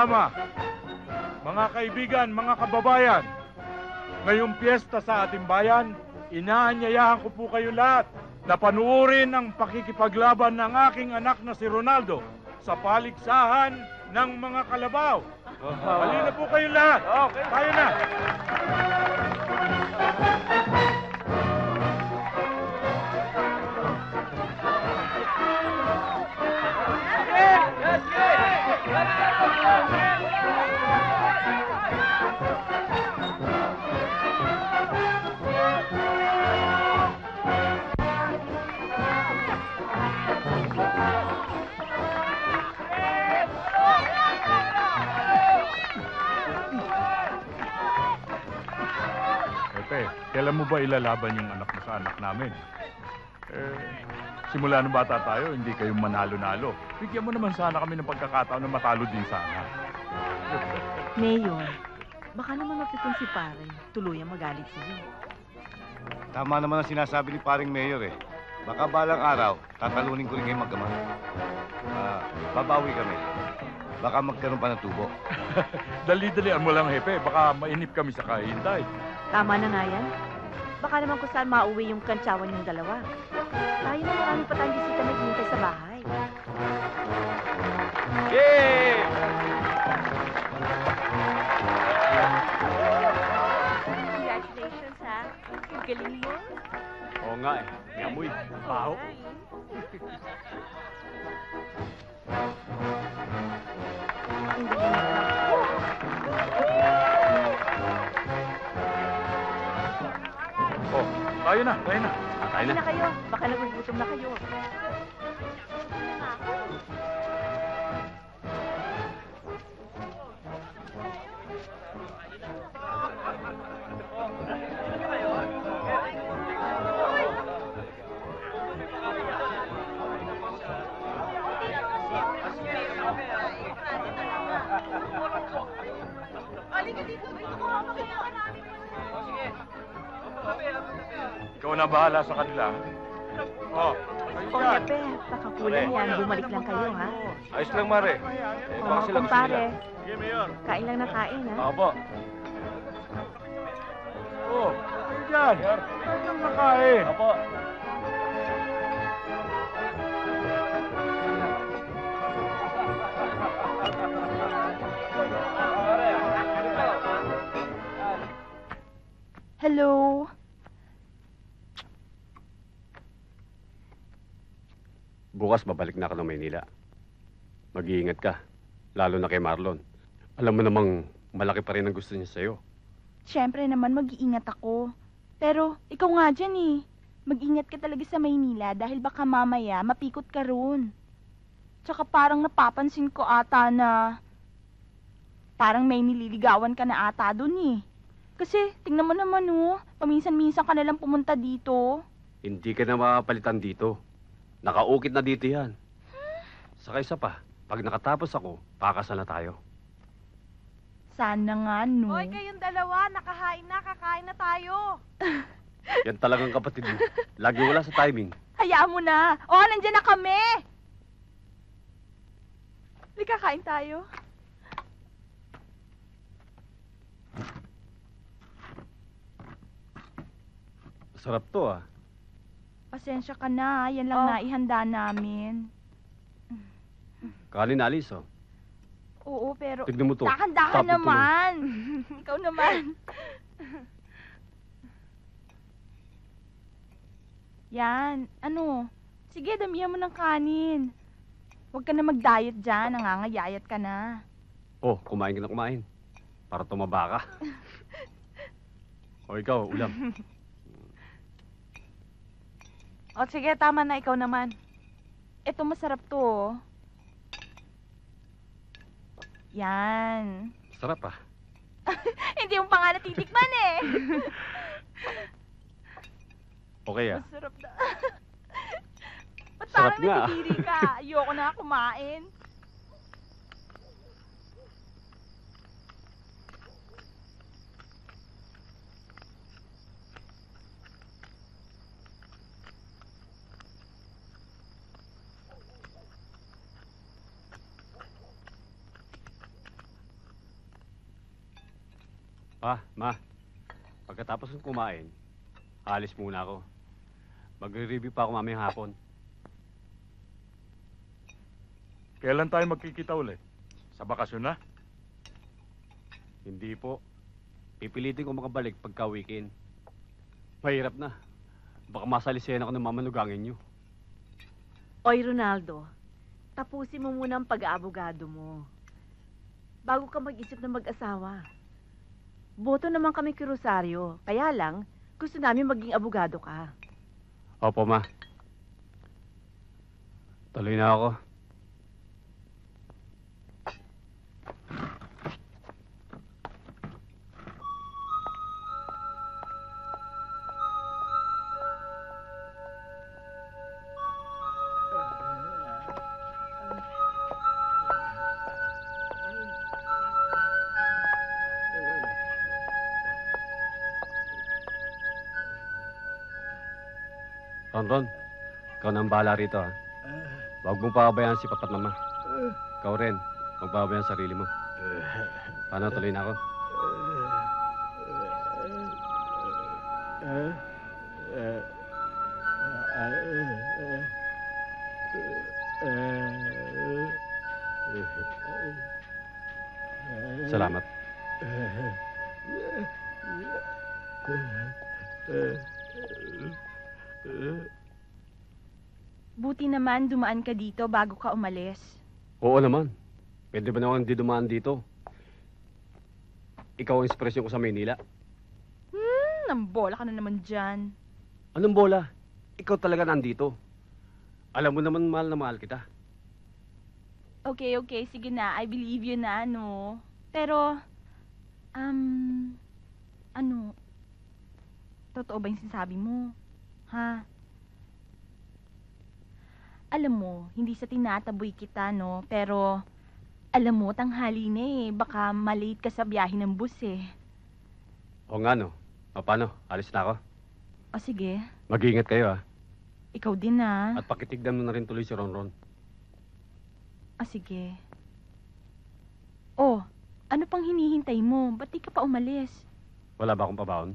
kasama, mga kaibigan, mga kababayan, ngayong piyesta sa ating bayan, inaanyayahan ko po kayo lahat na panuorin ang pakikipaglaban ng aking anak na si Ronaldo sa paligsahan ng mga kalabaw. Halina po kayo lahat. Okay. Tayo na. Kailan mo ba ilalaban yung anak mo sa anak namin? Simula nung bata tayo, hindi kayong manalo-nalo. Bigyan mo naman sana kami ng pagkakataon na matalo din sana. Leyon, baka naman mapitong si Paring. Tuluyang magalit siya. Tama naman ang sinasabi ni Paring Mayor eh. Baka balang araw, tatalunin ko rin kayo mag-ama. Babawi kami. Baka magkaroon pa ng tubo. Dali-dalian mo lang, Hepe. Baka mainip kami sa kahintay. Tama na nga yan. Baka naman kung saan mauwi yung kantsawan yung dalawa. Tayo na maraming patang bisita na hinintay sa bahay. Yay! Congratulations, ha? Ang galing mo. Oo nga eh. May amoy. Baho. Hindi na. Tayo na, tayo na. Tayo na kayo. Baka nagugutom na kayo. Ikaw na bahala sa kanila. Oh, Hepe, baka kulang yan. Bumalik lang kayo, ha? Ayos lang, Mare. Mga kumpare, kain lang na kain, ha? Opo. Oh, kain dyan. Kain lang na kain. Opo. Hello. Bukas, babalik na ako ng Maynila. Mag-iingat ka, lalo na kay Marlon. Alam mo namang malaki pa rin ang gusto niya sa'yo. Siyempre naman, mag-iingat ako. Pero ikaw nga dyan eh. Mag-ingat ka talaga sa Maynila dahil baka mamaya mapikot ka roon. Tsaka parang napapansin ko ata na parang may nililigawan ka na ata dun eh. Kasi tingnan mo naman oh, paminsan-minsan ka nalang pumunta dito. Hindi ka na mapapalitan dito. Nakaukit na dito yan. Saka isa pa, pag nakatapos ako, pakasal na tayo. Sana nga, no? Hoy, kayong dalawa, nakahain na, kakain na tayo. Yan talagang kapatid mo. Lagi wala sa timing. Hayaan mo na. Oo, nandiyan na kami. Hindi, kakain tayo. Masarap to, ah. Pasensya ka na, yan lang naihanda namin. Kanin na alis, oh. Oo, pero... Tignan mo to. Dahan-dahan naman. Ikaw naman. Yan, ano? Sige, damihan mo ng kanin. Huwag ka na mag-diet dyan, nangangayayat ka na. Oh, kumain ka na kumain. Para tumaba ka. O ikaw, ulam. O sige, tama na, ikaw naman. Ito masarap to. Yan. Sarap ah. Hindi yung pangalan titikman eh. Okay ah. Masarap na. Ba't parang nagtitiri ka? Ayoko na kumain. Pa, ma. Pagkatapos ng kumain, alis muna ako. Magre-review pa ako mamayang hapon. Kailan tayo magkikita ulit? Sa bakasyon na? Hindi po. Pipilitin ko makabalik pagka-weekend. Mahirap na. Baka masalisayan ako ng mamanugangin niyo. Oy, Ronaldo. Tapusin mo muna ang pag-aabogado mo. Bago ka mag-isip ng mag-asawa. Boto naman kami kay Rosario. Kaya lang, gusto namin maging abogado ka. Opo, ma. Tuloy na ako. Ron, ikaw nang bahala rito, ha? Huwag mong pabayaan si Papa't Mama. Ikaw rin, magbabayaan sarili mo. Paano, tuloy na ako? Salamat. Buti naman, dumaan ka dito bago ka umalis. Oo naman. Pwede ba naman hindi dumaan dito? Ikaw ang inspirasyon ko sa Maynila. Nambola ka na naman dyan. Anong bola? Ikaw talaga nandito. Alam mo naman, mahal na mahal kita. Okay, okay. Sige na. I believe you na, ano. Pero, ano? Totoo ba yung sinasabi mo? Ha? Alam mo, hindi sa tinataboy kita, no? Pero, alam mo, tanghali na eh. Baka malate ka sa biyahe ng bus eh. O nga, no? O paano? Alis na ako? O sige. Mag-iingat kayo, ah. Ikaw din, ah. At pakitignan mo na rin tuloy si Ronron. O sige. O, ano pang hinihintay mo? Ba't di ka pa umalis? Wala ba akong pabaon?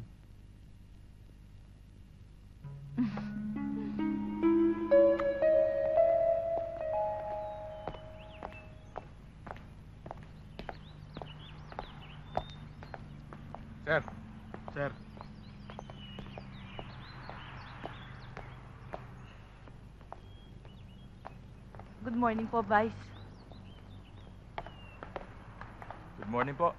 Sir. Sir. Good morning po, Vice. Good morning po.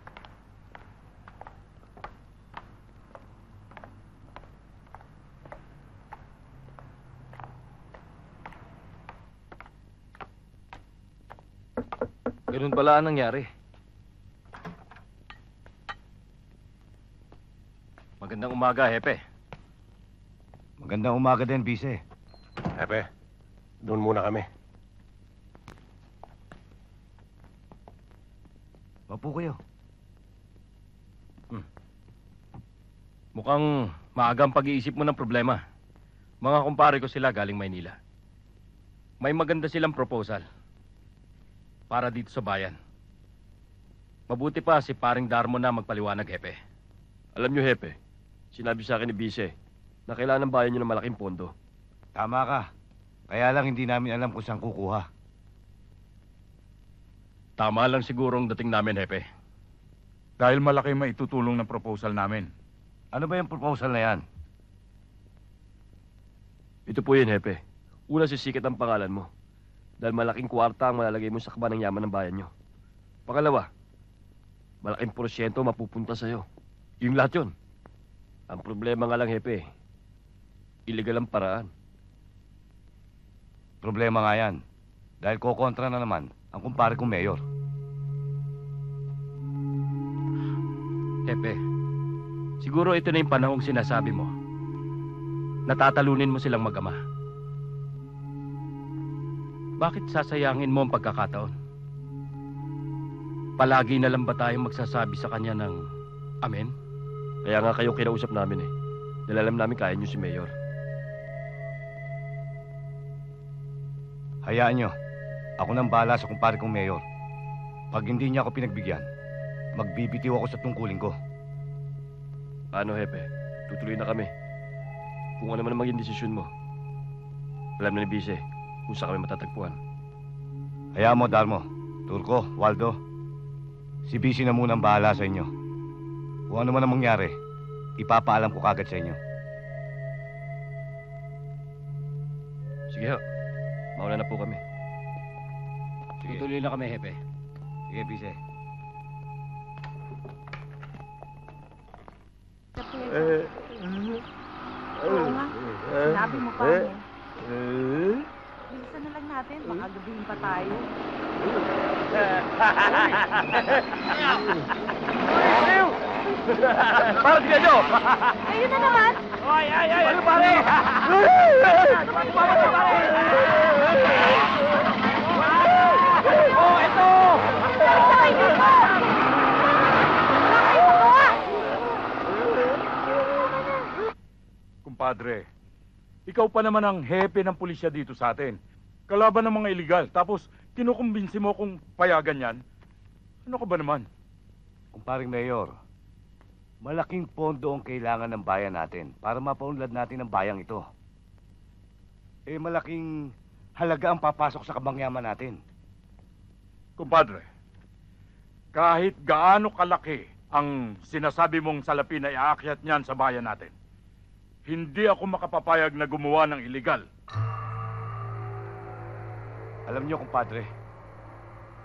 Ganun pala ang nangyari. Magandang umaga, Hepe. Magandang umaga din, Bisi. Hepe, doon muna kami. Mapo kayo. Mukhang maagang pag-iisip mo ng problema. Mga kumpare ko sila galing Maynila. May maganda silang proposal para dito sa bayan. Mabuti pa si paring Darmo na magpaliwanag, Hepe. Alam nyo, Hepe, sinabi sa akin ni Bise na kailangan ng bayan nyo ng malaking pondo. Tama ka. Kaya lang hindi namin alam kung saan kukuha. Tama lang siguro ang dating namin, Hepe. Dahil malaki maitutulong ng proposal namin. Ano ba yung proposal na yan? Ito po yun, Hepe. Una sisikit ang pangalan mo. Dahil malaking kwarta ang malalagay mo sa kaba ng yaman ng bayan nyo. Pangalawa, malaking porsyento mapupunta sa'yo. Yung lahat yun. Ang problema nga lang, Hepe, illegal ang paraan. Problema nga yan. Dahil kokontra na naman ang kumpare kong mayor. Hepe, siguro ito na yung panahong sinasabi mo. Natatalunin mo silang mag-ama. Bakit sasayangin mo ang pagkakataon? Palagi na lang ba tayong magsasabi sa kanya ng amen? Kaya nga kayo kinausap namin eh. Dahil alam namin kaya nyo si Mayor. Hayaan nyo. Ako nang bahala sa kumpare kong Mayor. Pag hindi niya ako pinagbigyan, magbibitiw ako sa tungkulin ko. Paano, Hepe? Tutuloy na kami. Kung ano man ang maging desisyon mo. Alam na ni Bisi kung saan kami matatagpuan. Hayaan mo, Darmo. Turco, Waldo. Si Bisi na muna ang bahala sa inyo. Kung ano man ang mangyari, ipapaalam ko kagad sa inyo. Sige ho. Mauna na po kami. Sige. Tutuloy na kami, Hepe. Sige, Bisi. Oo nga. Sinabi mo pa niya. Bilisan na lang natin. Baka gabihin pa tayo. Parang siya nyo! Ayun na naman! Ay, ay, ay! Ano pare? Oh, eto! Ay, nyo pa! Kumpadre, ikaw pa naman ang hepe ng pulisya dito sa atin. Kalaban ng mga iligal. Tapos, kinukumbinsi mo kung payagan yan. Ano ka ba naman? Kumparing Mayor, malaking pondo ang kailangan ng bayan natin para mapaunlad natin ang bayang ito. Eh, malaking halaga ang papasok sa kabangyaman natin. Kumpadre, kahit gaano kalaki ang sinasabi mong salapi na iaakyat niyan sa bayan natin, hindi ako makapapayag na gumawa ng iligal. Alam niyo, kumpadre,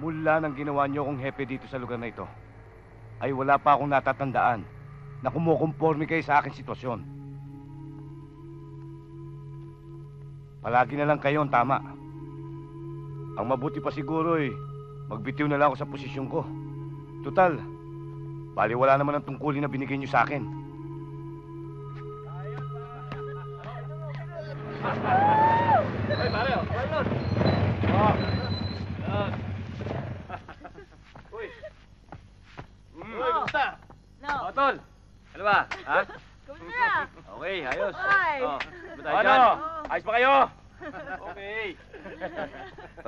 mula nang ginawa niyo kong hepe dito sa lugar na ito, ay wala pa akong natatandaan na kumukumporme kayo sa aking sitwasyon. Palagi na lang kayo ang tama. Ang mabuti pa siguro ay magbitiw na lang ako sa posisyon ko. Tutal, baliwala naman ang tungkulin na binigay niyo sa akin.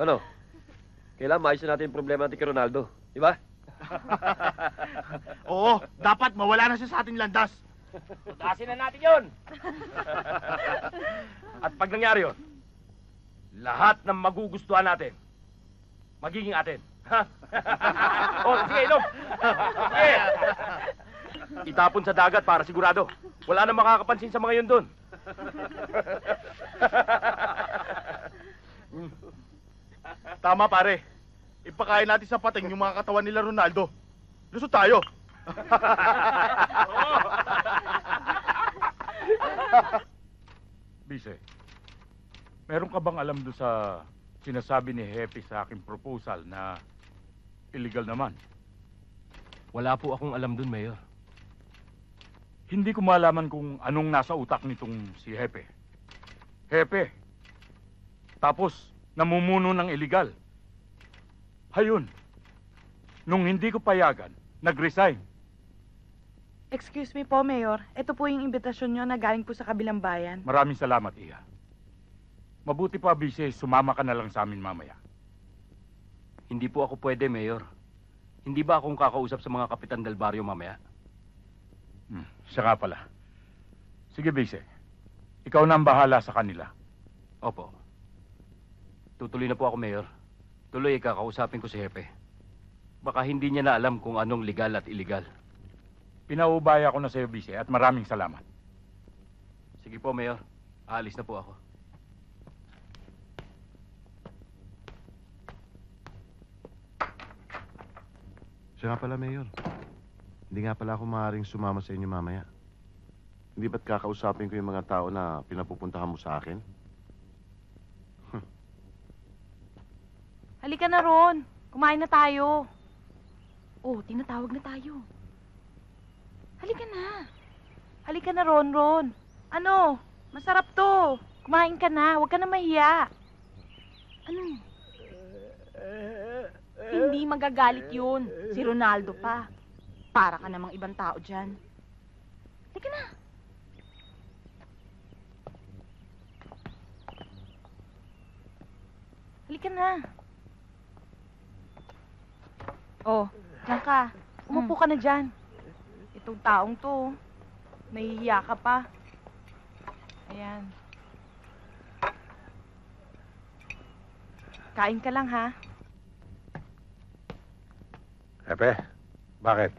Ano? Kailan maayos natin yung problema natin kay Ronaldo, di ba? Oo, dapat mawala na siya sa ating landas. Tutasin na natin yun. At pag nangyari yun, lahat ng magugustuhan natin, magiging atin. Oh, sige, inom. Sige. Itapon sa dagat para sigurado. Wala na makakapansin sa mga yun doon. Tama, pare. Ipakain natin sa pating yung mga katawan nila Ronaldo. Lusot tayo. Bise, meron ka bang alam doon sa sinasabi ni Hepe sa aking proposal na illegal naman? Wala po akong alam doon, Mayor. Hindi ko malaman kung anong nasa utak nitong si Hepe. Hepe, tapos namumuno ng illegal. Ayun, nung hindi ko payagan, nag-resign. Excuse me po, Mayor. Ito po yung imbitasyon nyo na galing po sa kabilang bayan. Maraming salamat, Iha. Mabuti pa, Bisi, sumama ka na lang sa amin mamaya. Hindi po ako pwede, Mayor. Hindi ba akong kakausap sa mga Kapitan del Barrio mamaya? Siya nga pala. Sige, Bisi. Ikaw na ang bahala sa kanila. Opo. Tutuloy na po ako, Mayor. Tuloy, kakausapin ko si Hepe. Baka hindi niya na alam kung anong legal at illegal. Pinaubaya ko na sa'yo, Bisi, at maraming salamat. Sige po, Mayor. Aalis na po ako. Siya nga pala, Mayor. Hindi nga pala ako maaaring sumama sa inyo mamaya. Hindi ba't kakausapin ko yung mga tao na pinapupuntahan mo sa akin? Halika na ron. Kumain na tayo. Oh, tinatawag na tayo. Halika na. Halika na, Ron. Ano? Masarap to. Kumain ka na. Huwag ka na mahiya. Ano? Hindi magagalit yun. Si Ronaldo pa. Para ka namang ibang tao dyan. Halika na. Halika na. Oh, diyan ka. Umupo ka na dyan. Itong taong to, Nahihiya ka pa. Ayan. Kain ka lang, ha? Hepe, bakit?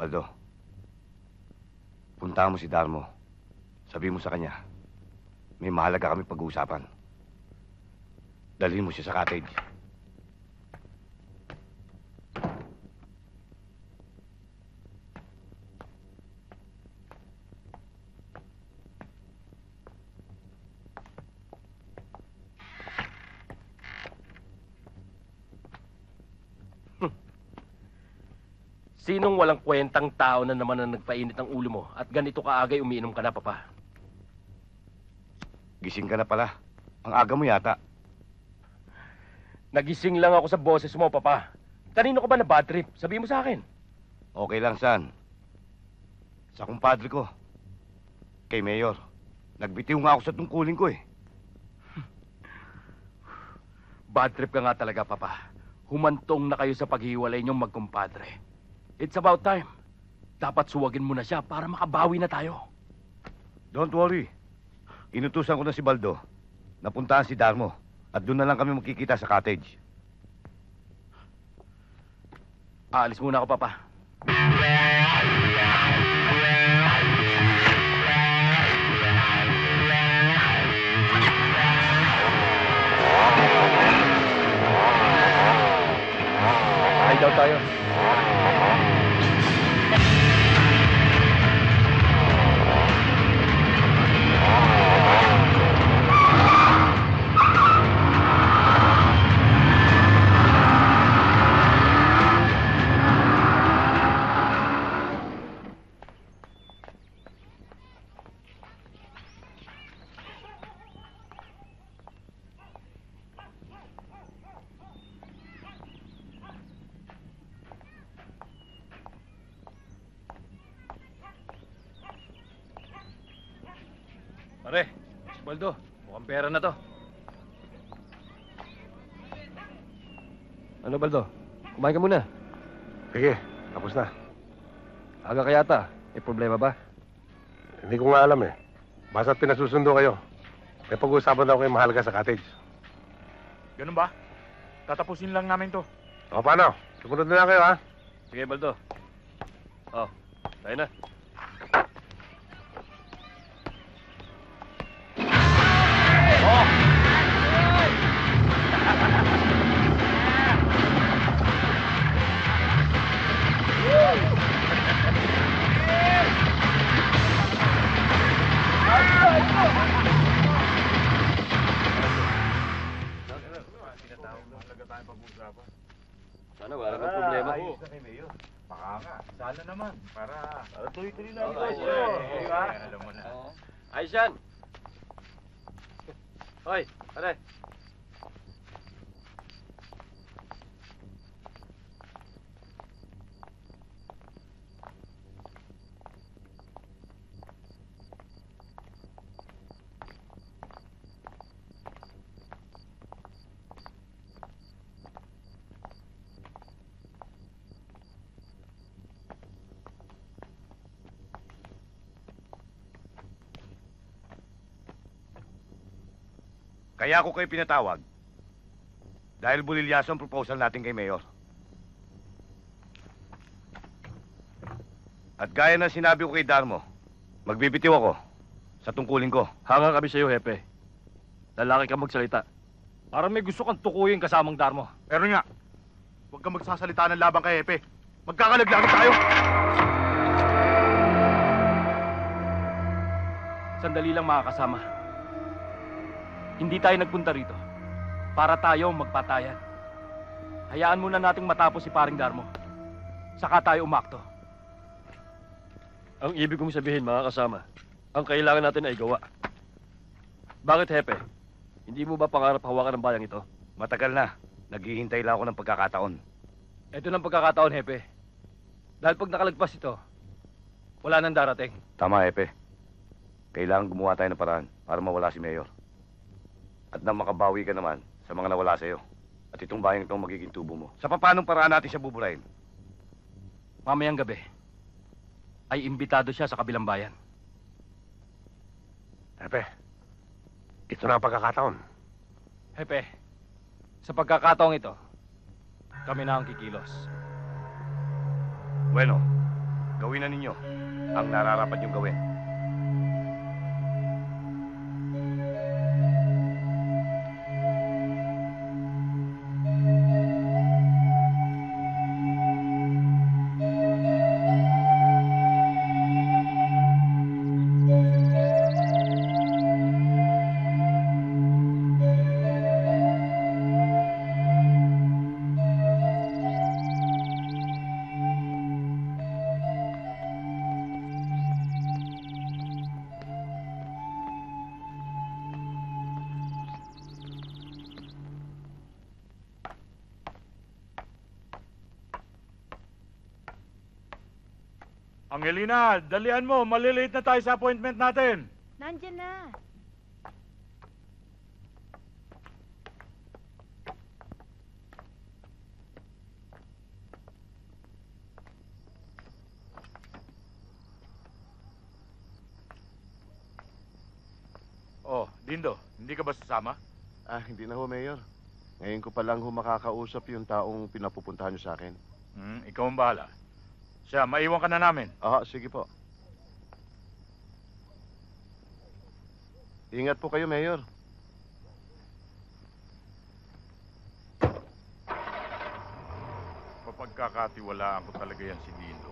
Baldo, punta mo si Darmo. Sabi mo sa kanya, may mahalaga kami pag-uusapan. Dalhin mo siya sa cottage. Sinong walang kwentang tao na naman na nagpainit ang ulo mo at ganito kaagay umiinom ka na, Papa? Gising ka na pala. Ang aga mo yata. Nagising lang ako sa boses mo, Papa. Kanino ko ba na bad trip? Sabihin mo sa akin. Okay lang, San. Sa kumpadre ko. Kay Mayor. Nagbitiw nga ako sa tungkulin ko eh. Bad trip ka nga talaga, Papa. Humantong na kayo sa paghiwalay niyong magkumpadre. It's about time. Dapat suwagin mo na siya para makabawi na tayo. Don't worry. Inutusan ko na si Baldo. Napuntahan si Darmo. At doon na lang kami magkikita sa cottage. Aalis muna ako, Papa. Ay daw tayo. Baldo, mukhang pera na to. Ano, Baldo? Kumain ka muna. Sige, tapos na. Aga kaya ta. May problema ba? Hindi ko nga alam eh. Basta't pinasusundo kayo. May pag-uusapan daw kayo mahalaga sa cottage. Ganun ba? Tatapusin lang namin to. O, paano? Sumunod na lang kayo, ha? Sige, Baldo. O, tayo na. Kaya ako kayo pinatawag dahil bulilyaso ang proposal natin kay Mayor. At gaya ng sinabi ko kay Darmo, magbibitiw ako sa tungkulin ko. Hangang kami sa'yo, Hepe. Lalaki kang magsalita. Parang may gusto kang tukuyin kasamang Darmo. Pero nga, huwag kang magsasalita ng labang kay Hepe. Magkakalaglagan tayo! Sandali lang makakasama. Hindi tayo nagpunta rito para tayo magpatayan. Hayaan muna nating matapos si Paring Darmo. Saka tayo umakto. Ang ibig kong sabihin, mga kasama, ang kailangan natin ay gawa. Bakit, Hepe? Hindi mo ba pangarap hawakan ang bayang ito? Matagal na. Naghihintay lang ako ng pagkakataon. Ito ng pagkakataon, Hepe. Dahil pag nakalagpas ito, wala nang darating. Tama, Hepe. Kailangan gumawa tayo ng paraan para mawala si Mayor. At nang makabawi ka naman sa mga nawala sa'yo. At itong bayan itong magiging tubo mo. Sa papanong paraan natin siya buburahin? Mamayang gabi, ay imbitado siya sa kabilang bayan. Hepe, ito na ang pagkakataon. Hepe, sa pagkakataong ito, kami na ang kikilos. Bueno, gawin na ninyo ang nararapat niyong gawin. Angelina, dalian mo. Malilate na tayo sa appointment natin. Nandiyan na. Oh, Dindo, hindi ka ba sasama? Ah, hindi na ho, Mayor. Ngayon ko palang ho makakausap yung taong pinapupuntahan nyo sa akin. Ikaw ang bahala. Siya, maiwan ka na namin. Aha, sige po. Ingat po kayo, Mayor. Papagkakatiwalaan ko talaga yan si Dindo.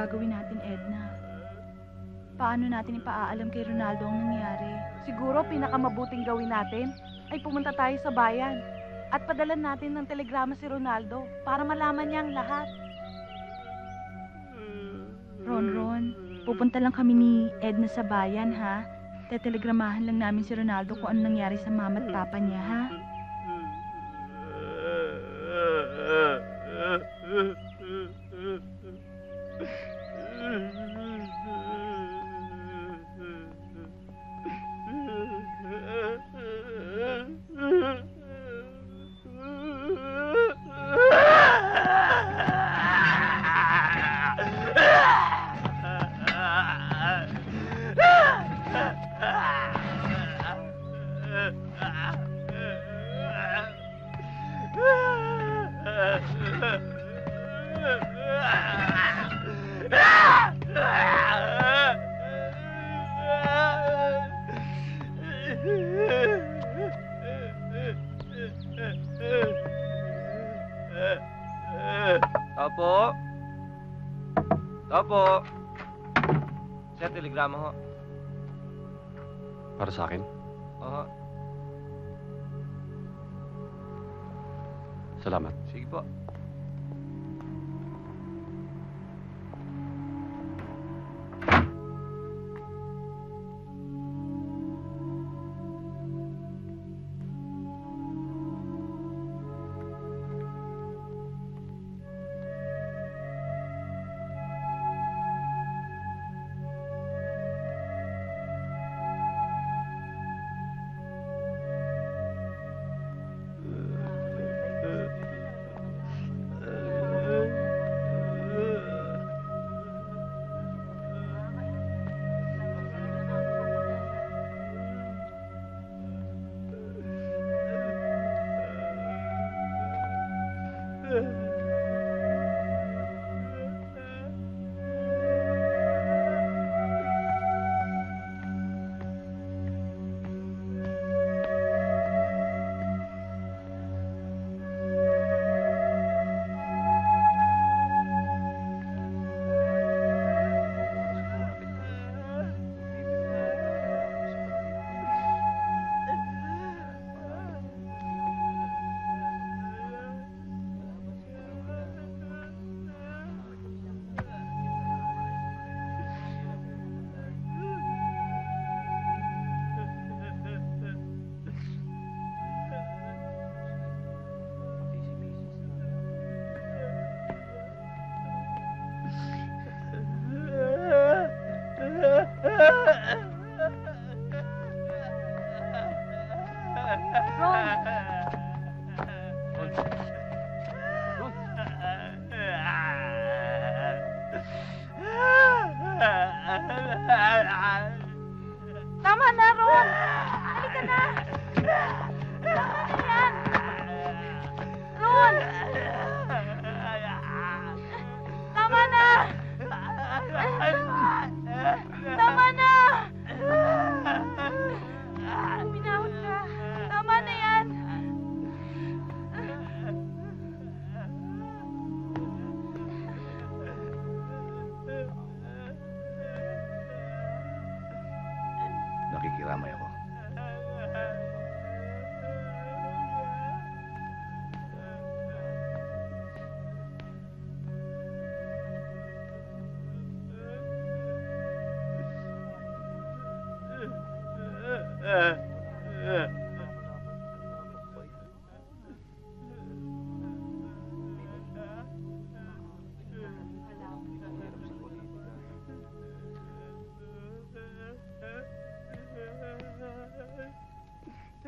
Gagawin natin, Edna. Paano natin ipaalam kay Ronaldo ang nangyari? Siguro pinakamabuting gawin natin ay pumunta tayo sa bayan at padalan natin ng telegrama si Ronaldo para malaman niya ang lahat. Ron, pupunta lang kami ni Edna sa bayan, ha? Tetelegramahan lang namin si Ronaldo kung ano nangyari sa mama at papa niya, ha? Opo. Sir, telegrama ho. Para sa akin? Oo. Salamat. Sige po.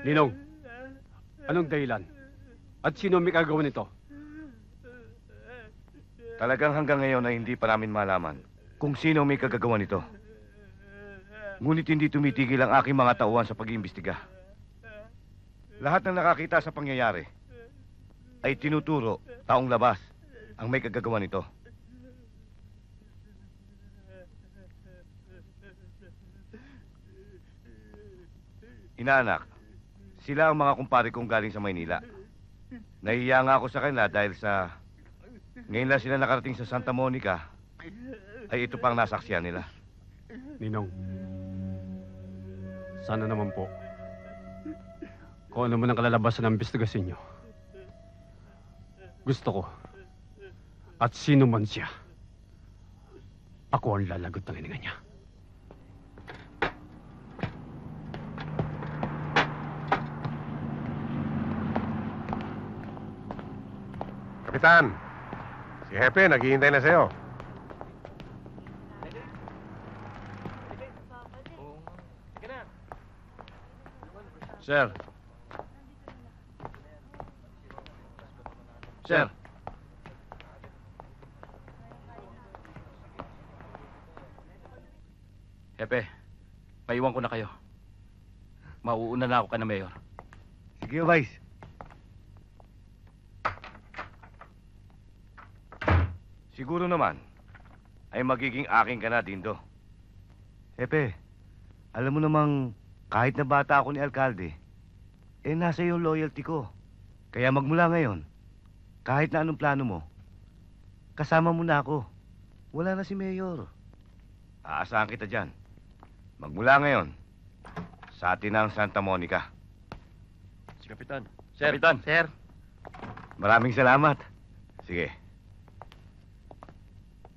Ninong, anong dahilan? At sino may kagawa nito? Talagang hanggang ngayon ay hindi pa namin malaman kung sino may kagagawa nito. Ngunit hindi tumitigil ang aking mga tauhan sa pag-iimbestiga. Lahat ng nakakita sa pangyayari ay tinuturo taong labas ang may kagagawa nito. Inaanak, sila ang mga kumpare kong galing sa Maynila. Nahiya nga ako sa kanila dahil sa... Ngayon lang sila nakarating sa Santa Monica, ay ito pang nasaksihan nila. Ninong, sana naman po, kung ano man ang kalalabasan ng imbestigasyon nyo, gusto ko, at sino man siya, ako ang lalagot ng hininga niya. Kapitan, si Hepe naghihintay na sa'yo. Sir. Sir. Hepe, paiwan ko na kayo. Mauuna na ako kana Mayor. Sige, Vice. Siguro naman ay magiging akin ka na, Dindo. Hepe, alam mo namang kahit na bata ako ni Alkalde, eh nasa yung loyalty ko. Kaya magmula ngayon, kahit na anong plano mo, kasama mo na ako. Wala na si Mayor. Aasahan kita dyan. Magmula ngayon, sa atin ang Santa Monica. Si Kapitan. Sir. Kapitan. Sir. Maraming salamat. Sige.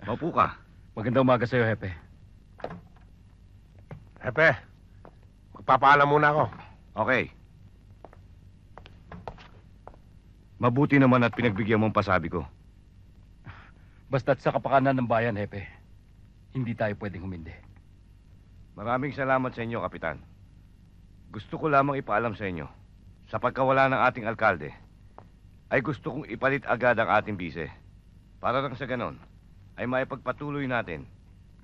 Maupo ka. Magandang umaga sa'yo, Hepe. Hepe, magpapaalam muna ako. Okay. Mabuti naman at pinagbigyan mo ang pasabi ko. Basta't sa kapakanan ng bayan, Hepe, hindi tayo pwedeng humindi. Maraming salamat sa inyo, Kapitan. Gusto ko lamang ipaalam sa inyo, sa pagkawala ng ating alkalde, ay gusto kong ipalit agad ang ating bise. Para lang sa ganon, ay maipagpatuloy natin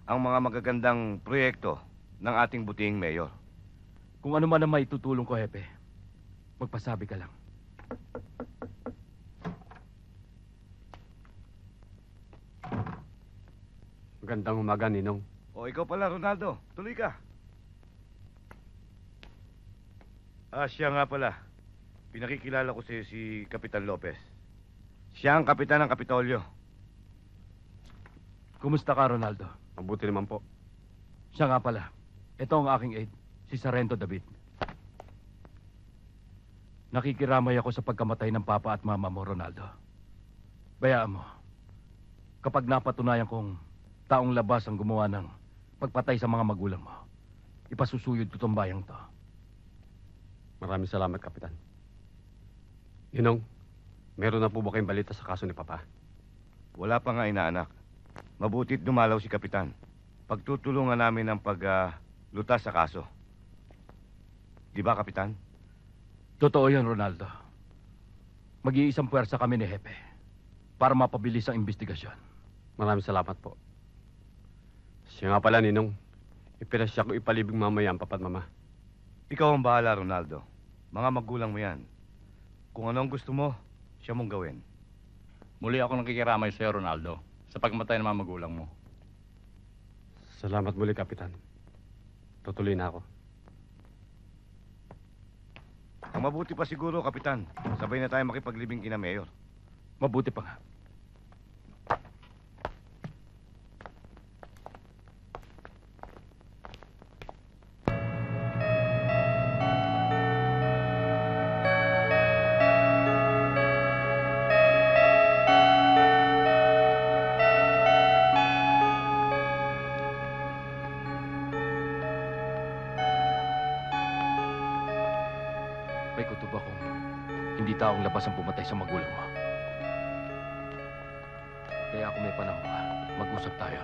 ang mga magagandang proyekto ng ating buting mayor. Kung ano man ang maitutulong ko, Hepe, magpasabi ka lang. Magandang umaga, Ninong. O, ikaw pala, Ronaldo. Tuloy ka. Ah, siya nga pala. Pinakikilala ko sa'yo si Kapitan Lopez. Siya ang kapitan ng Kapitolyo. Kumusta ka, Ronaldo? Mabuti naman po. Siya nga pala. Ito ang aking aide, si Sarento David. Nakikiramay ako sa pagkamatay ng papa at mama mo, Ronaldo. Bayaan mo, kapag napatunayan kong taong labas ang gumawa ng pagpatay sa mga magulang mo, ipasusuyod ko tong bayang to. Maraming salamat, Kapitan. Ninong, meron na po ba kayong balita sa kaso ni Papa? Wala pa nga, inaanak. Mabuti't dumalaw si Kapitan. Pagtutulungan namin ang paglutas sa kaso. Di ba, Kapitan? Totoo yan, Ronaldo. Mag-iisang puwersa kami ni Hepe para mapabilis ang investigasyon. Maraming salamat po. Siya nga pala, Ninong. Ipinasya ko ipalibing mamaya ang papat mama. Ikaw ang bahala, Ronaldo. Mga magulang mo yan. Kung ano ang gusto mo, siya mong gawin. Muli ako nakikiramay sa'yo, Ronaldo, sa pagmatay ng mga magulang mo. Salamat muli, Kapitan. Tutuloy na ako. Ang mabuti pa siguro, Kapitan, sabay na tayo makipaglibing kina Mayor. Mabuti pa nga. Taong labas ang pumatay sa magulang mo. Kaya kung may panahon ka, mag-usap tayo.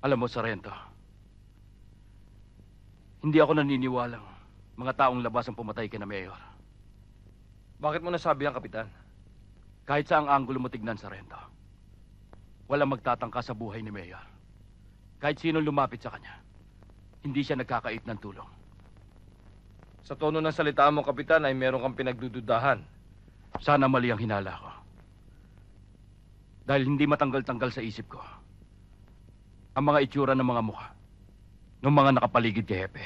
Alam mo, Sarento, hindi ako naniniwalang mga taong labas ang pumatay kina Mayor. Bakit mo nasabi yan, Kapitan? Kahit sa ang anggulo mo tignan, Sarento, walang magtatangka sa buhay ni Mayor. Kahit sino lumapit sa kanya, hindi siya nagkakait ng tulong. Sa tono ng salita mo, Kapitan, ay meron kang pinagdududahan. Sana mali ang hinala ko. Dahil hindi matanggal-tanggal sa isip ko ang mga itsura ng mga mukha ng mga nakapaligid kay Hepe.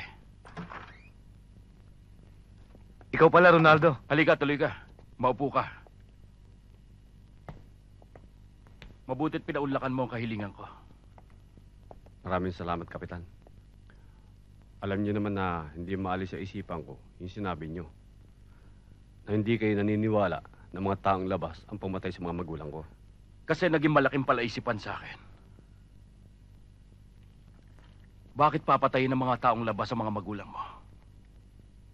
Ikaw pala, Ronaldo. Halika, tuloy ka. Maupo ka. Mabuti't pinaunlakan mo ang kahilingan ko. Maraming salamat, Kapitan. Alam niyo naman na hindi maalis sa isipan ko yung sinabi niyo. Na hindi kayo naniniwala na mga taong labas ang pumatay sa mga magulang ko. Kasi naging malaking palaisipan sa akin. Bakit papatayin ng mga taong labas ang mga magulang mo?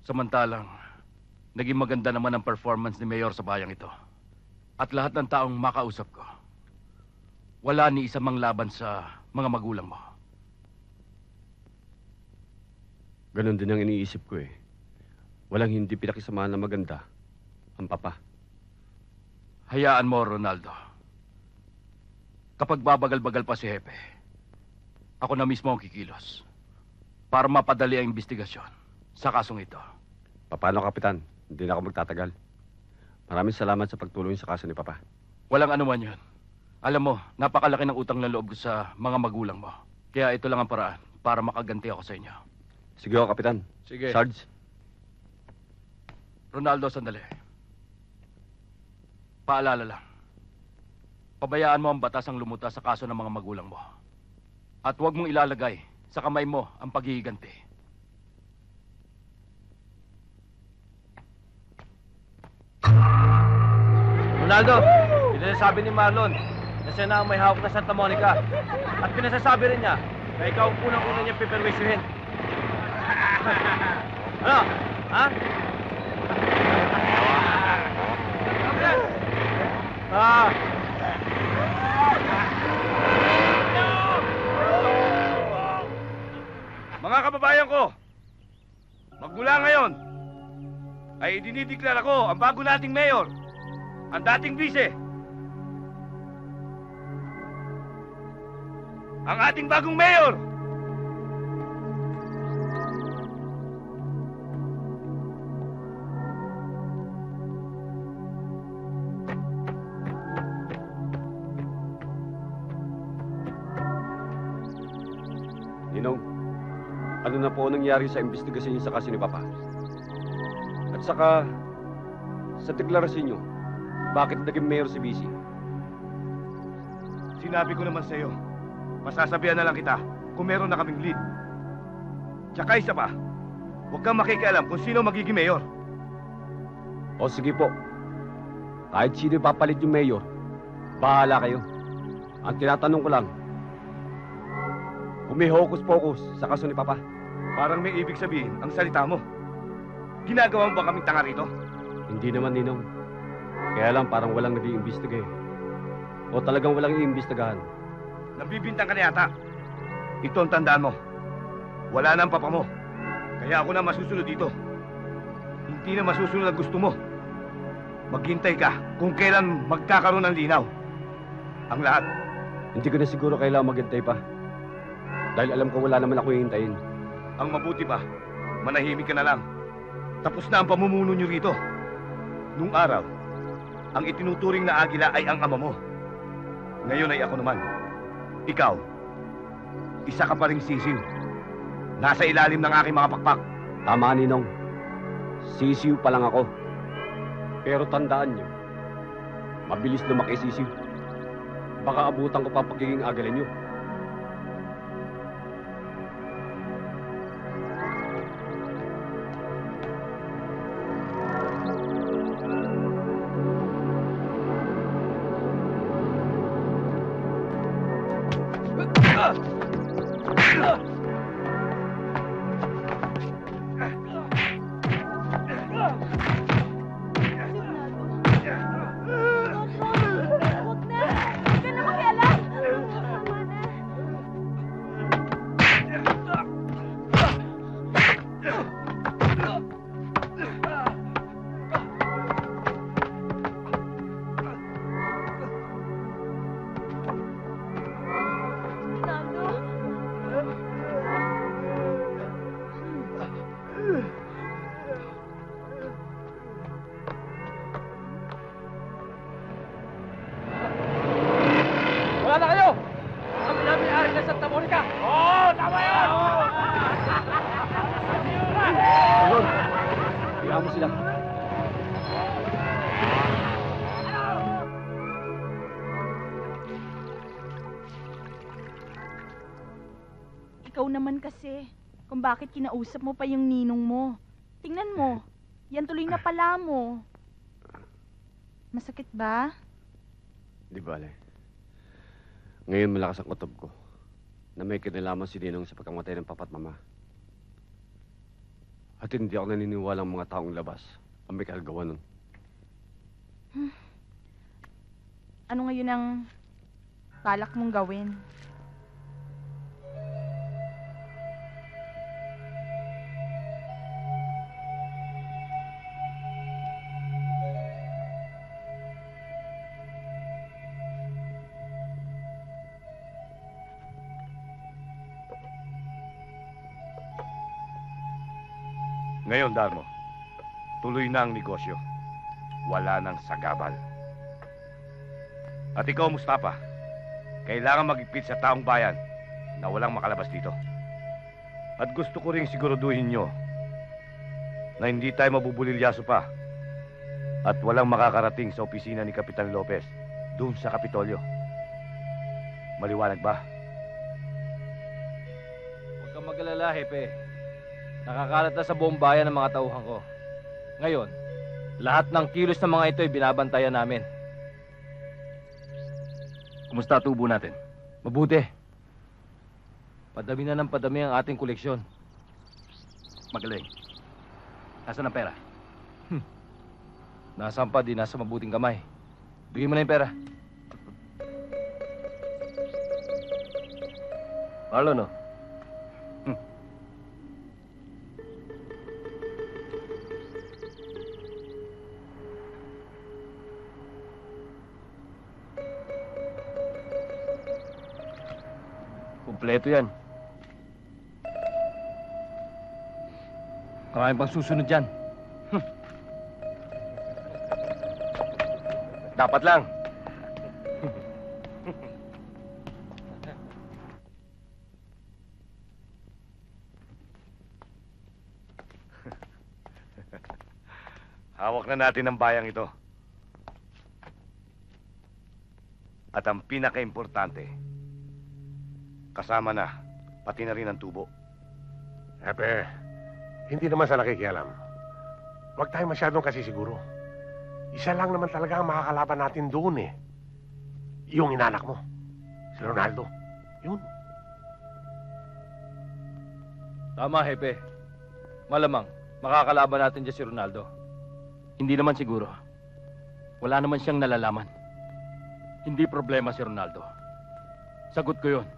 Samantalang, naging maganda naman ang performance ni Mayor sa bayang ito. At lahat ng taong makausap ko, wala ni isa mang laban sa mga magulang mo. Ganon din ang iniisip ko eh. Walang hindi pinakisamahan na maganda ang papa. Hayaan mo, Ronaldo. Kapag babagal-bagal pa si Hepe, ako na mismo ang kikilos para mapadali ang investigasyon sa kasong ito. Paano, Kapitan? Hindi na ako magtatagal. Maraming salamat sa pagtulong sa kaso ni Papa. Walang anuman yun. Alam mo, napakalaki ng utang na loob ko sa mga magulang mo. Kaya ito lang ang paraan para makaganti ako sa inyo. Sige ho, Kapitan. Sige. Sarge. Ronaldo, sandali. Paalala lang. Pabayaan mo ang batas ang lumutas sa kaso ng mga magulang mo. At huwag mong ilalagay sa kamay mo ang paghihiganti. Ronaldo, pinasasabi ni Marlon na siya na ang may hawak na Santa Monica. At pinasasabi rin niya na ikaw ang unang-una niya piperwisyohin. Ano? Ha? Ah! Mga kababayan ko, magmula ngayon ay dinideklara ko ang bago nating mayor, ang dating bise, ang ating bagong mayor. Ano na po nangyari sa investigasyon niyo sa kaso ni Papa? At saka, sa deklarasyon niyo, bakit naging mayor si Bisi? Sinabi ko naman sa iyo, masasabihan na lang kita kung meron na kaming lead. Tsaka isa pa, huwag kang makikialam kung sino magiging mayor. O sige po, kahit sino ipapalit yung mayor, bahala kayo. Ang tinatanong ko lang, humihokus-pokus sa kaso ni Papa. Parang may ibig sabihin ang salita mo. Ginagawa mo ba kaming tanga rito? Hindi naman, Ninong. Kaya lang parang walang nag-iimbestiga. O talagang walang iimbestigahan. Nabibintang ka na yata. Ito ang tandaan mo. Wala na ang papa mo. Kaya ako na masusunod dito. Hindi na masusunod ang gusto mo. Maghintay ka kung kailan magkakaroon ng linaw. Ang lahat. Hindi ko na siguro kailangan maghintay pa. Dahil alam ko wala naman ako hihintayin. Ang mabuti pa, manahimik ka na lang. Tapos na ang pamumuno niyo rito. Nung araw, ang itinuturing na agila ay ang ama mo. Ngayon ay ako naman. Ikaw, isa ka pa ring sisiw. Nasa ilalim ng aking mga pakpak. Tama, Ninong. Sisiw pa lang ako. Pero tandaan niyo, mabilis lumaki sisiw. Baka abutan ko pa pagiging agila niyo. Huwag na! Huwag na makialam! Tama na! lang. Ikaw naman kasi, kung bakit kinausap mo pa yung ninong mo. Tingnan mo, yan tuloy na pala mo. Masakit ba? Di bale. Ngayon malakas ang kutob ko na may kinalaman si Ninong sa pagkamatay ng papa at mama. At hindi ako naniniwala ang mga taong labas ang may kalagawa nun. Ano ngayon ang balak mong gawin? Ngayon, Darmo, tuloy na ang negosyo. Wala nang sagabal. At ikaw, Mustapa, kailangan magigpit sa taong bayan na walang makalabas dito. At gusto ko ring siguraduhin nyo na hindi tayo mabubulilyaso pa at walang makakarating sa opisina ni Kapitan Lopez doon sa Kapitolyo. Maliwanag ba? Huwag kang mag-alala, Hepe. Nakakalat na sa buong bayan ng mga tauhan ko. Ngayon, lahat ng kilos ng mga ito ay binabantayan namin. Kumusta tubo natin? Mabuti. Padami na ng padami ang ating koleksyon. Magaling. Nasaan ang pera? Nasaan pa, di nasa mabuting kamay. Bigay mo na yung pera. Marlon, no? Kompleto yan. Maraming pang susunod dyan. Dapat lang. Hawak na natin ang bayang ito. At ang pinaka-importante, kasama na, pati na rin ang tubo. Hepe, hindi naman sa nakikialam. Huwag tayo masyadong kasisiguro. Isa lang naman talaga ang makakalaban natin doon eh. Yung inanak mo, si Ronaldo. Yun. Tama, Hepe. Malamang, makakalaban natin dyan si Ronaldo. Hindi naman siguro. Wala naman siyang nalalaman. Hindi problema si Ronaldo. Sagot ko yun.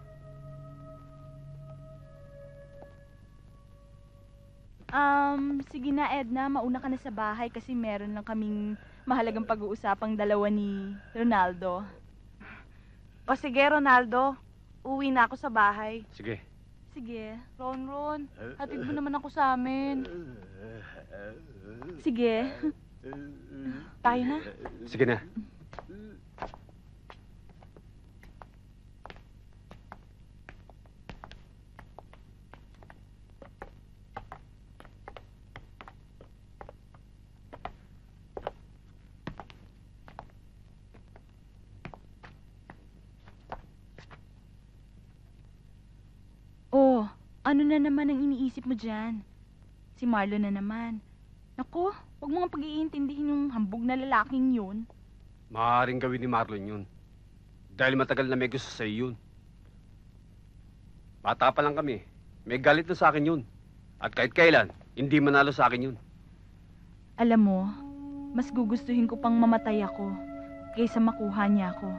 Sige na, Edna. Mauna ka na sa bahay kasi meron lang kaming mahalagang pag-uusapang dalawa ni Ronaldo. O sige, Ronaldo. Uwi na ako sa bahay. Sige. Sige. Ron, hatid mo naman ako sa amin. Sige. Tayo na. Sige na. Ano na naman ang iniisip mo dyan? Si Marlon na naman. Naku, huwag mo nga pag-iintindihin yung hambog na lalaking yun. Maaaring gawin ni Marlon yun. Dahil matagal na may gusto sa'yo yun. Bata pa lang kami. May galit na sa akin yun. At kahit kailan, hindi manalo sa akin yun. Alam mo, mas gugustuhin ko pang mamatay ako kaysa makuha niya ako.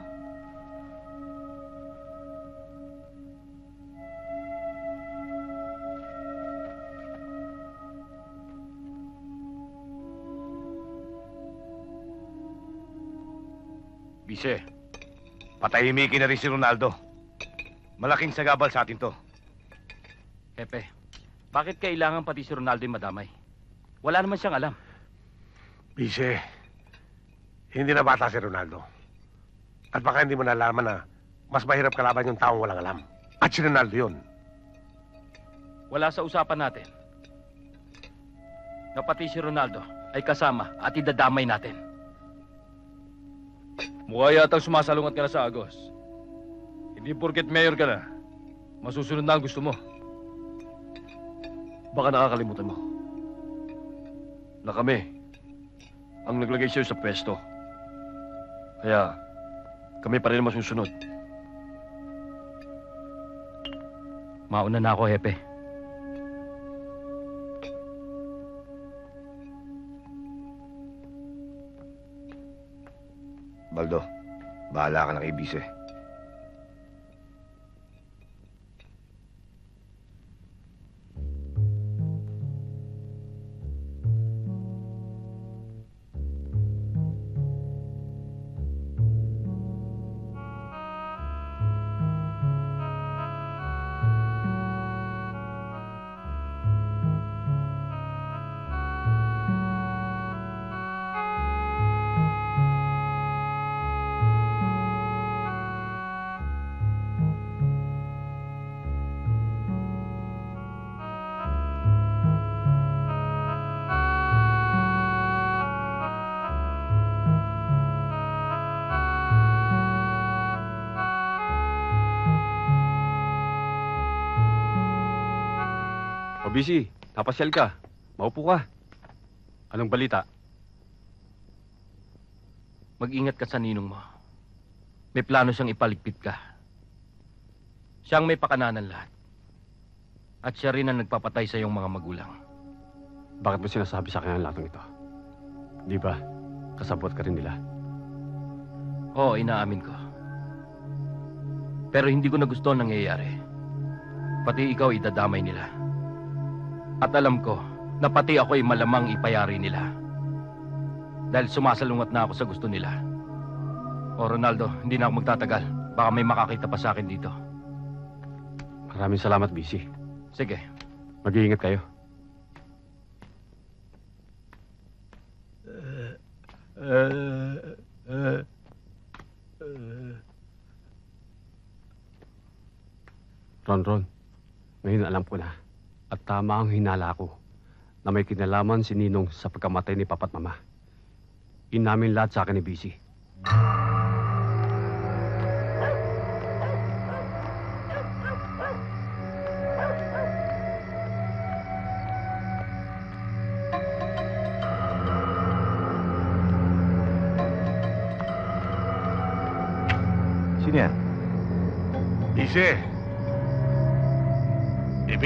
Bisi, patahimikin na rin si Ronaldo. Malaking sagabal sa atin to. Hepe, bakit kailangan pati si Ronaldo yung madamay? Wala naman siyang alam. Bisi, hindi na bata si Ronaldo. At baka hindi mo nalaman na mas mahirap kalaban yung taong walang alam. At si Ronaldo yun. Wala sa usapan natin na pati si Ronaldo ay kasama at idadamay natin. Mukha yatang sumasalungat ka na sa Agos. Hindi porket mayor ka na, masusunod na ang gusto mo. Baka nakakalimutan mo na kami ang naglagay sa'yo sa pwesto. Kaya kami pa rin masusunod. Mauna na ako, Hepe. Baldo, bahala ka na kay Bisi. Bisi, napasyal ka. Maupo ka. Anong balita? Mag-ingat ka sa ninong mo. May plano siyang ipaligpit ka. Siyang may pakananan lahat. At siya rin ang nagpapatay sa iyong mga magulang. Bakit mo sinasabi sa akin ang lahat ng ito? Di ba, kasabot ka rin nila? Oo, inaamin ko. Pero hindi ko na gusto ang nangyayari. Pati ikaw idadamay nila. At alam ko na pati ako'y malamang ipayari nila. Dahil sumasalungat na ako sa gusto nila. O Ronaldo, hindi na ako magtatagal. Baka may makakita pa sa akin dito. Maraming salamat, Bisi. Sige. Mag-iingat kayo. Ron, ngayon alam ko na. At tama ang hinala ko na may kinalaman si Ninong sa pagkamatay ni Papa't Mama. Inamin lahat sa akin ni Bisi. Sino yan? Bisi!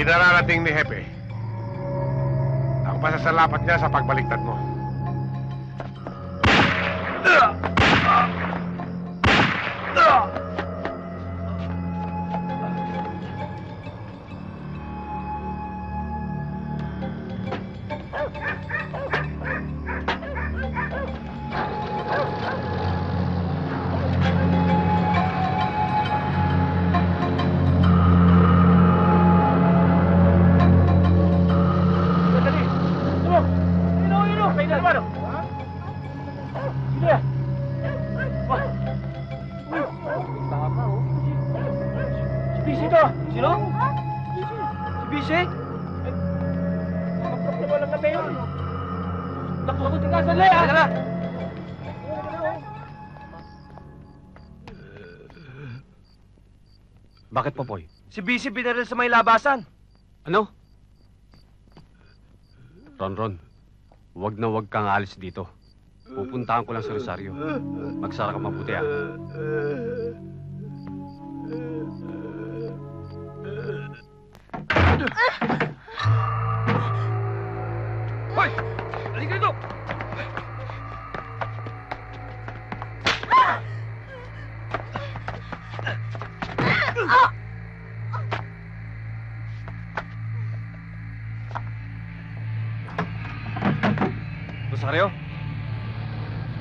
Pinararating ni Hepe ang pasasalapat niya sa pagbaliktad mo. Bakit, Popoy? Si Bisi binaril sa may labasan. Ano? Ron, wag na wag kang alis dito. Pupuntahan ko lang sa Rosario. Magsara ka mabuti, ha? Hoy! Halika dito!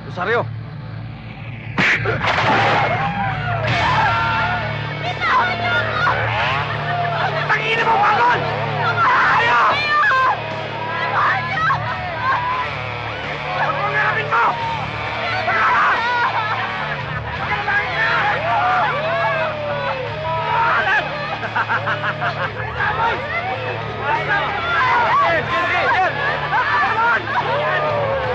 Rosario! Bitawan niyo ako! Tangina mo, Marlon! Rosario! Bitawan niyo! Huwag mong nilapit mo! Pagkala! Pagkala! Marlon! Bitawan! Marlon! Marlon!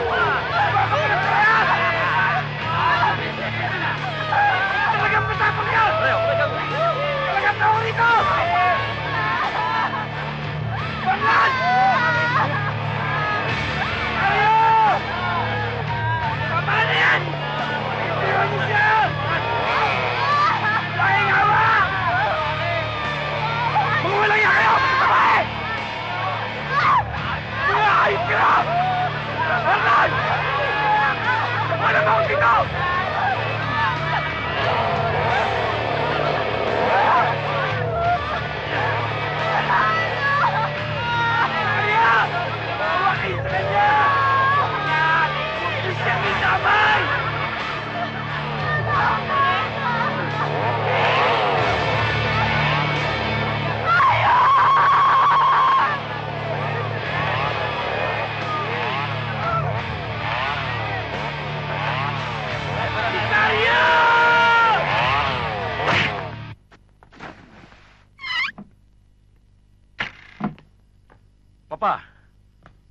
Papa,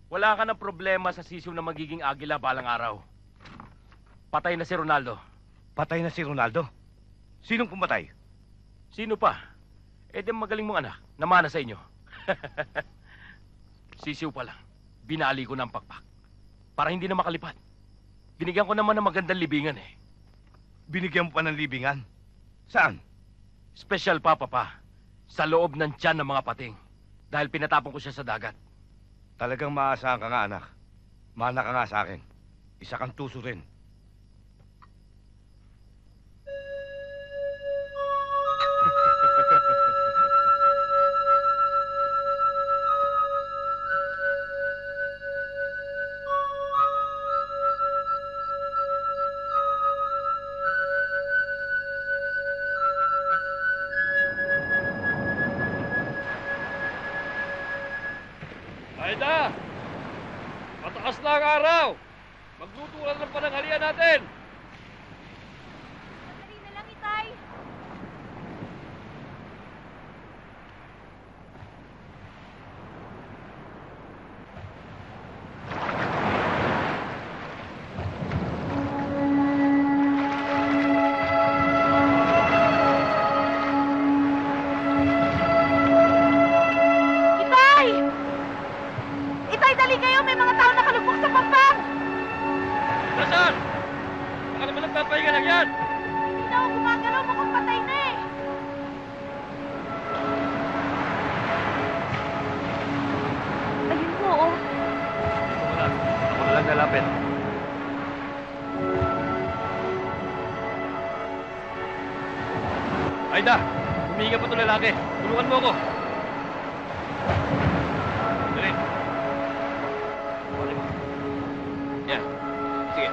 wala ka ng problema sa sisiw na magiging agila balang araw. Patay na si Ronaldo. Patay na si Ronaldo? Sinong pumatay? Sino pa? Eh, di magaling mong anak, namana sa inyo. Sisiw pa lang, binali ko ng pakpak para hindi na makalipat. Binigyan ko naman ng magandang libingan eh. Binigyan mo pa ng libingan? Saan? Special pa, Papa. Sa loob ng tiyan ng mga pating. Dahil pinatapon ko siya sa dagat. Talagang maaasahan ka nga, anak. Mana ka nga sa akin. Isa kang tuso rin. Aida! Mataas na ang araw! Magluturan ng pananghalian natin! Sandali na lang, Itay! Aida, humihinga pa itong lalaki. Tulungan mo ako. Dali. Pwede mo. Yan. Sige.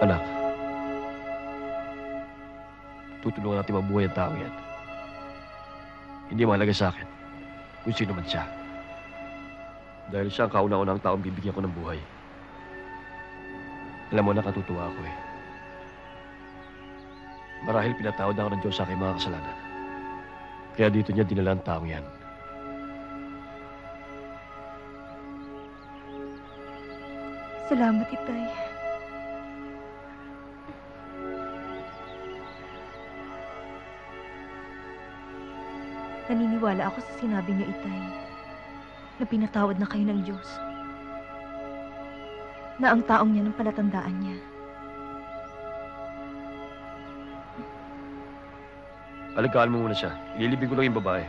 Anak, tutulungan natin mabuhay ang tao yan. Hindi mahalaga sa akin kung sino man siya. Dahil siya ang kauna-unang taong bibigyan ko ng buhay. Alam mo, nakatutuwa ako eh. Marahil pinatawad ako ng Diyos sa aking mga kasalanan. Kaya dito niya dinala ang taong yan. Salamat, Itay. Naniniwala ako sa sinabi niya, Itay, na pinatawad na kayo ng Diyos. Na ang taong niya ng palatandaan niya. Alagaan mo muna siya. Ililibing ko lang yung babae.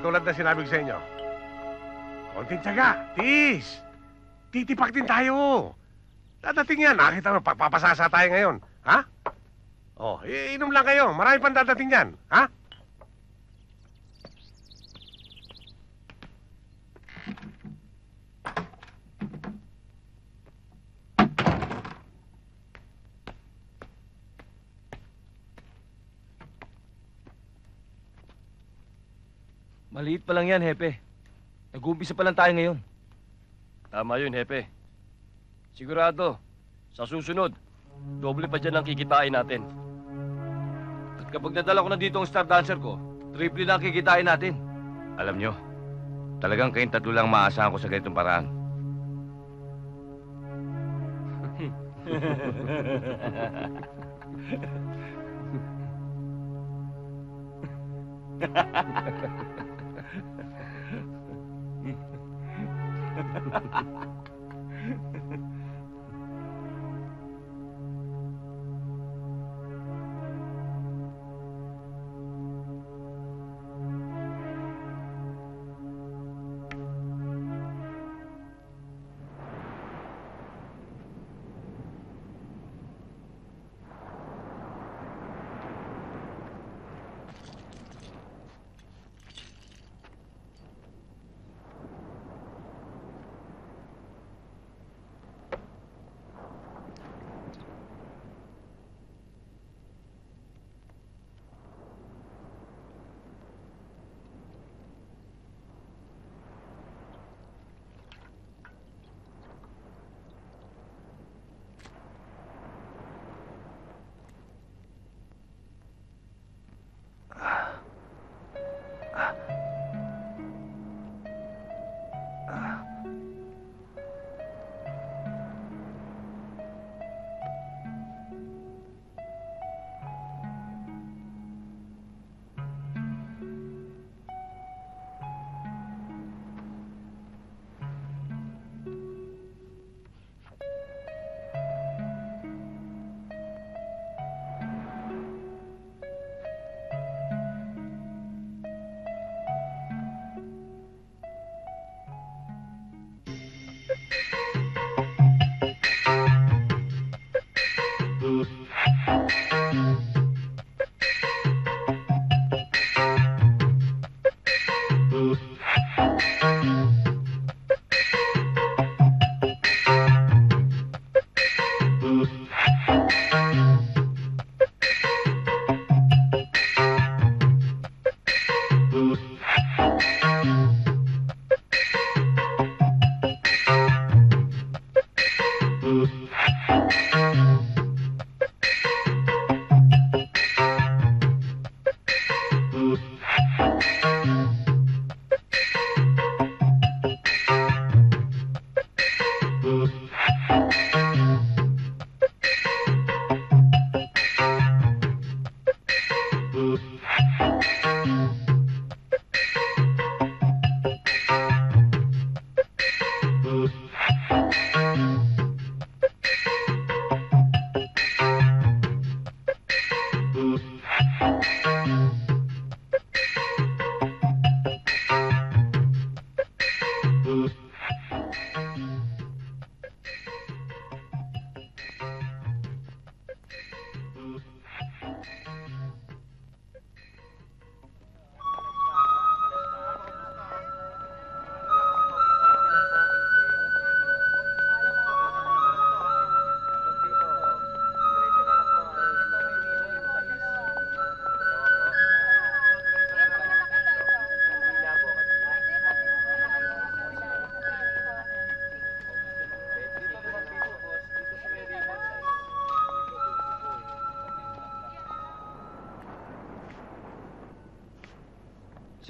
Katulad na sinabi ko sa inyo. Konting tiyaga, tiis. Titipak din tayo. Dadating yan. Nakita mo, pagpapasasa tayo ngayon. Ha? Oh, inom lang kayo. Marami pang dadating yan. Ha? Maliit pa lang yan, Hepe. Nag-uumpisa pa lang tayo ngayon. Tama yun, Hepe. Sigurado, sa susunod, doble pa dyan ang kikitain natin. At kapag nadala ko na dito ang star dancer ko, triple na ang kikitain natin. Alam nyo, talagang kayong tatlo lang maaasahan ko sa ganitong paraan.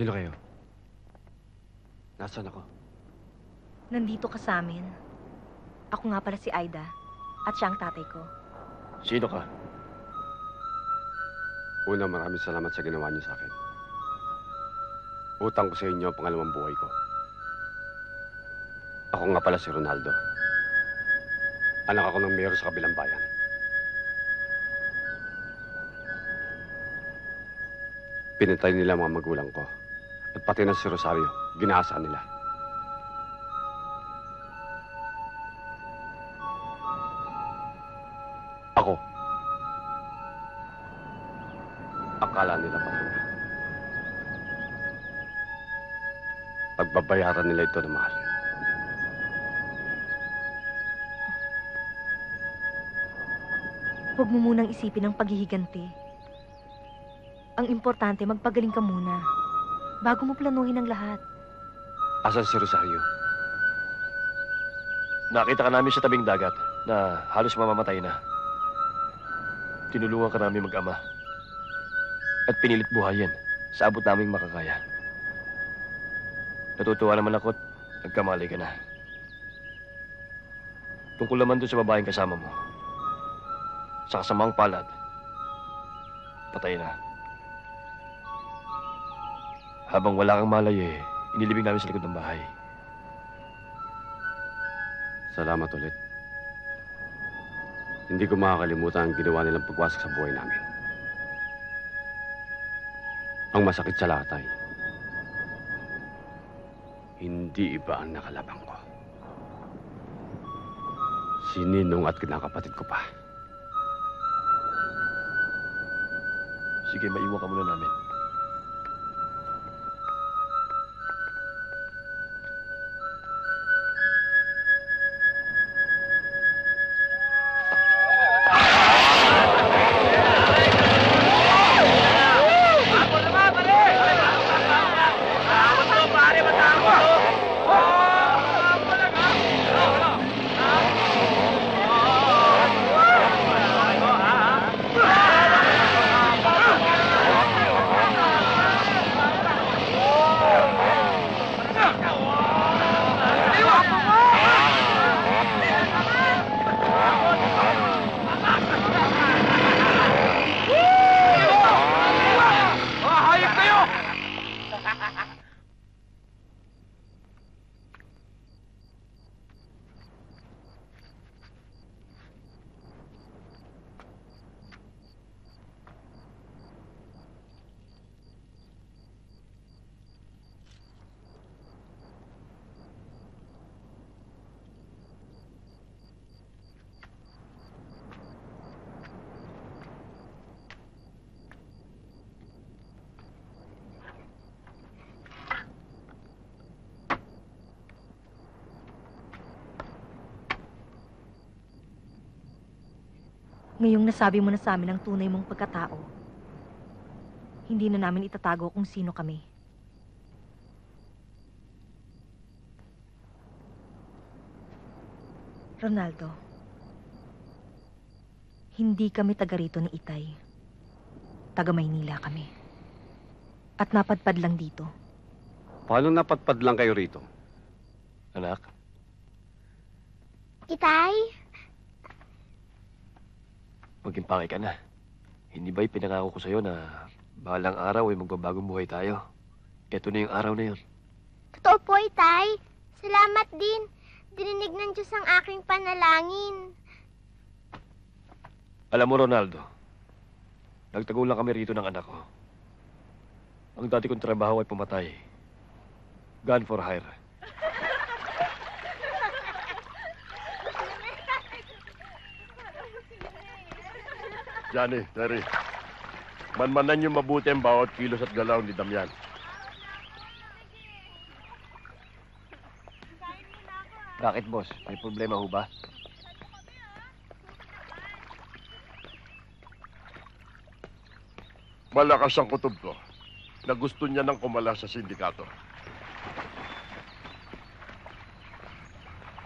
Sino kayo? Nasaan ako? Nandito ka sa amin. Ako nga pala si Aida at siya ang tatay ko. Sino ka? Una, maraming salamat sa ginawa niyo sa akin. Utang ko sa inyo ang pangalawang buhay ko. Ako nga pala si Ronaldo. Anak ako ng mayor sa kabilang bayan. Pinatay nila mga magulang ko. At pati na si Rosario, ginasa nila. Ako. Akala nila patay na. Pagbabayaran nila ito na mahal. Huwag mo munang isipin ang paghihiganti. Ang importante, magpagaling ka muna. Bago mo planuhin ang lahat. Asan si Rosario? Nakita ka namin sa tabing dagat na halos mamamatay na. Tinulungan ka namin mag-ama. At pinilit buhayin sa abot naming makakaya. Natutuwa naman ako at nagkamali ka na. Tungkol naman doon sa babaeng kasama mo. Sa kasamang palad, patay na. Habang wala kang malay, inilibing namin sa likod ng bahay. Salamat ulit. Hindi ko makakalimutan ang ginawa nilang pagwasak sa buhay namin. Ang masakit sa lahat ay hindi iba ang nakalabang ko. Si Ninong at kinakapatid ko pa. Sige, maiwan ka muna namin. Ngayong nasabi mo na sa amin ang tunay mong pagkatao, hindi na namin itatago kung sino kami. Ronaldo, hindi kami taga rito ng Itay. Taga Maynila kami. At napadpad lang dito. Paano napadpad lang kayo rito? Anak? Itay? Maging pangay ka na. Hindi ba'y pinangako ko sa'yo na balang araw ay magbabagong buhay tayo? Ito na yung araw na yun. Totoo po, Itay. Salamat din. Dininig ng Diyos ang aking panalangin. Alam mo, Ronaldo, nagtago lang kami rito ng anak ko. Ang dati kong trabaho ay pumatay. Gun for hire. Johnny, Terry, manmanan niyo mabuti ang bawat kilos at galaw ni Damian. Bakit, boss? May problema ho ba? Malakas ang kutob ko na gusto niya nang kumala sa sindikato.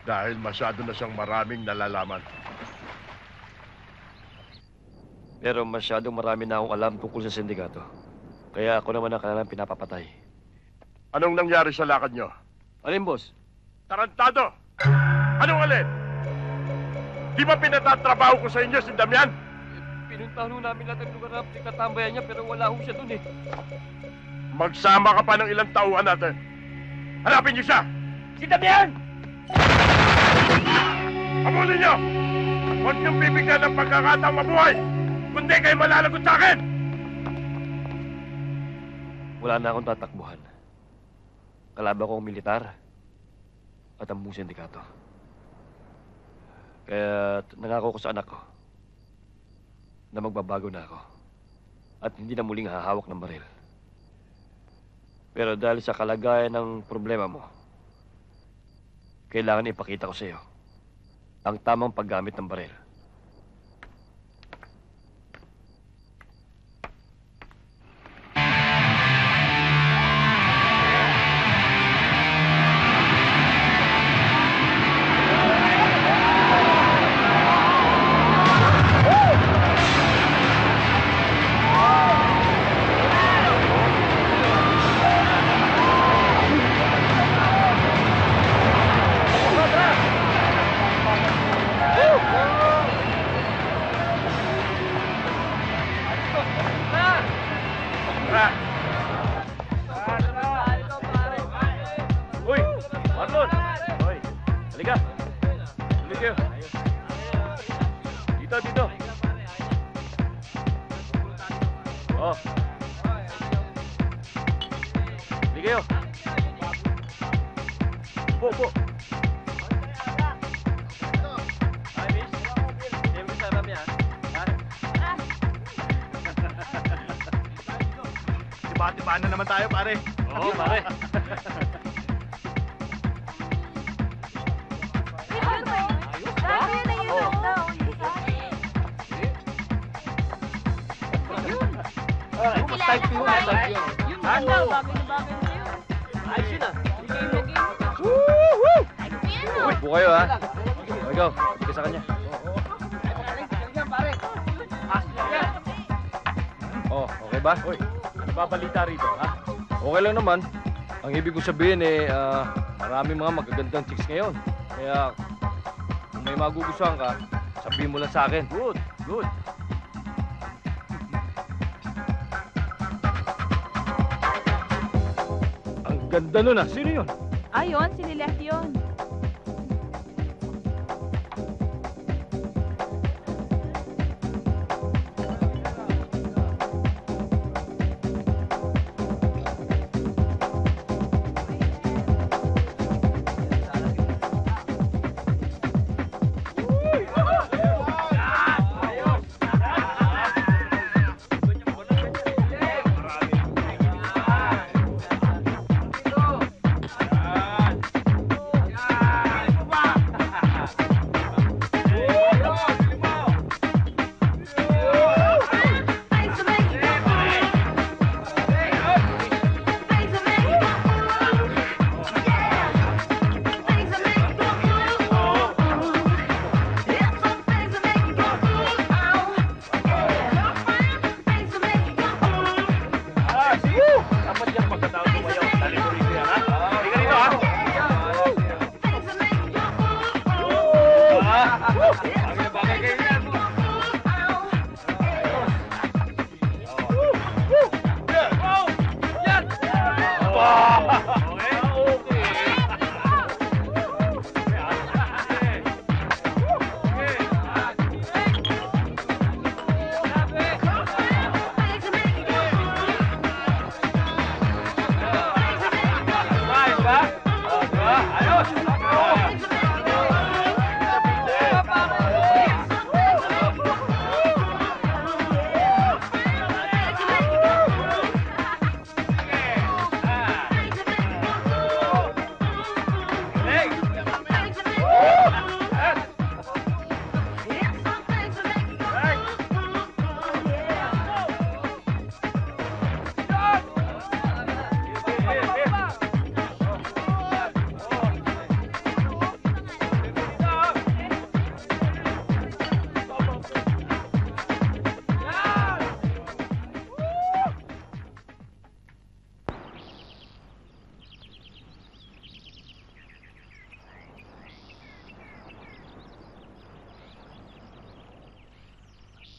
Dahil masyado na siyang maraming nalalaman. Pero masyadong marami na akong alam tungkol sa sindikato. Kaya ako naman ang kanilang pinapapatay. Anong nangyari sa lakad nyo? Alin, boss? Tarantado! Anong alin? Di ba pinatatrabaho ko sa inyo si Damian? Pinuntahan ho namin lahat ang lugar na pinatatambayan niya pero wala ho siya dun eh. Magsama ka pa ng ilang tauhan natin. Hanapin niyo siya! Si Damian! Amulin niyo! Huwag niyong bibigyan ng pagkakataong mabuhay! Kundi kayo malalagot sa akin! Wala na akong tatakbuhan. Kalaban ko ang militar at ang buong sindikato. Kaya nangako ko sa anak ko na magbabago na ako at hindi na muling hahawak ng baril. Pero dahil sa kalagayan ng problema mo, kailangan ipakita ko sa iyo ang tamang paggamit ng baril. Woo! Sige, oh. Opo, opo. Diba-dibaan na naman tayo, pare. Oo, pare. Type yun, type yun. Yun na lang, bagay na yun. Ayos yun ah. Woo-hoo! Upo kayo ah. Go, sige sa kanya. Oh, okay ba? Uy, nababalita rito ha? Okay lang naman. Ang ibig kong sabihin eh, maraming mga magagandang chicks ngayon. Kaya, kung may magugustuhan ka, sabihin mo lang sa akin. Good, good. Ganda nun ah. Sino yun? Ah, yun. Si Leyon.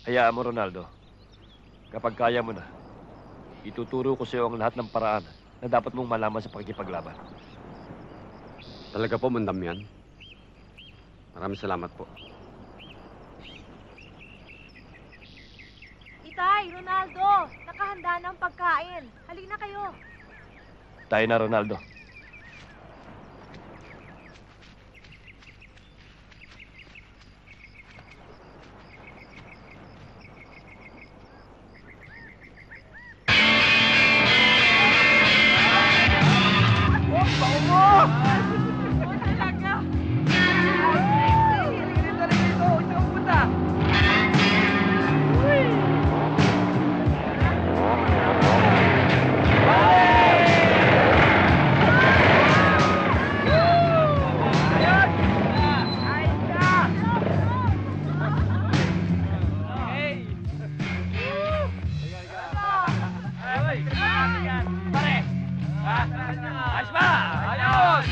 Hayaan mo, Ronaldo. Kapag kaya mo na, ituturo ko sa iyo ang lahat ng paraan na dapat mong malaman sa pakikipaglaban. Talaga po, Damian. Maraming salamat po. Itay, Ronaldo! Nakahanda na ang pagkain. Halina kayo. Tayo na, Ronaldo. Ang alawa!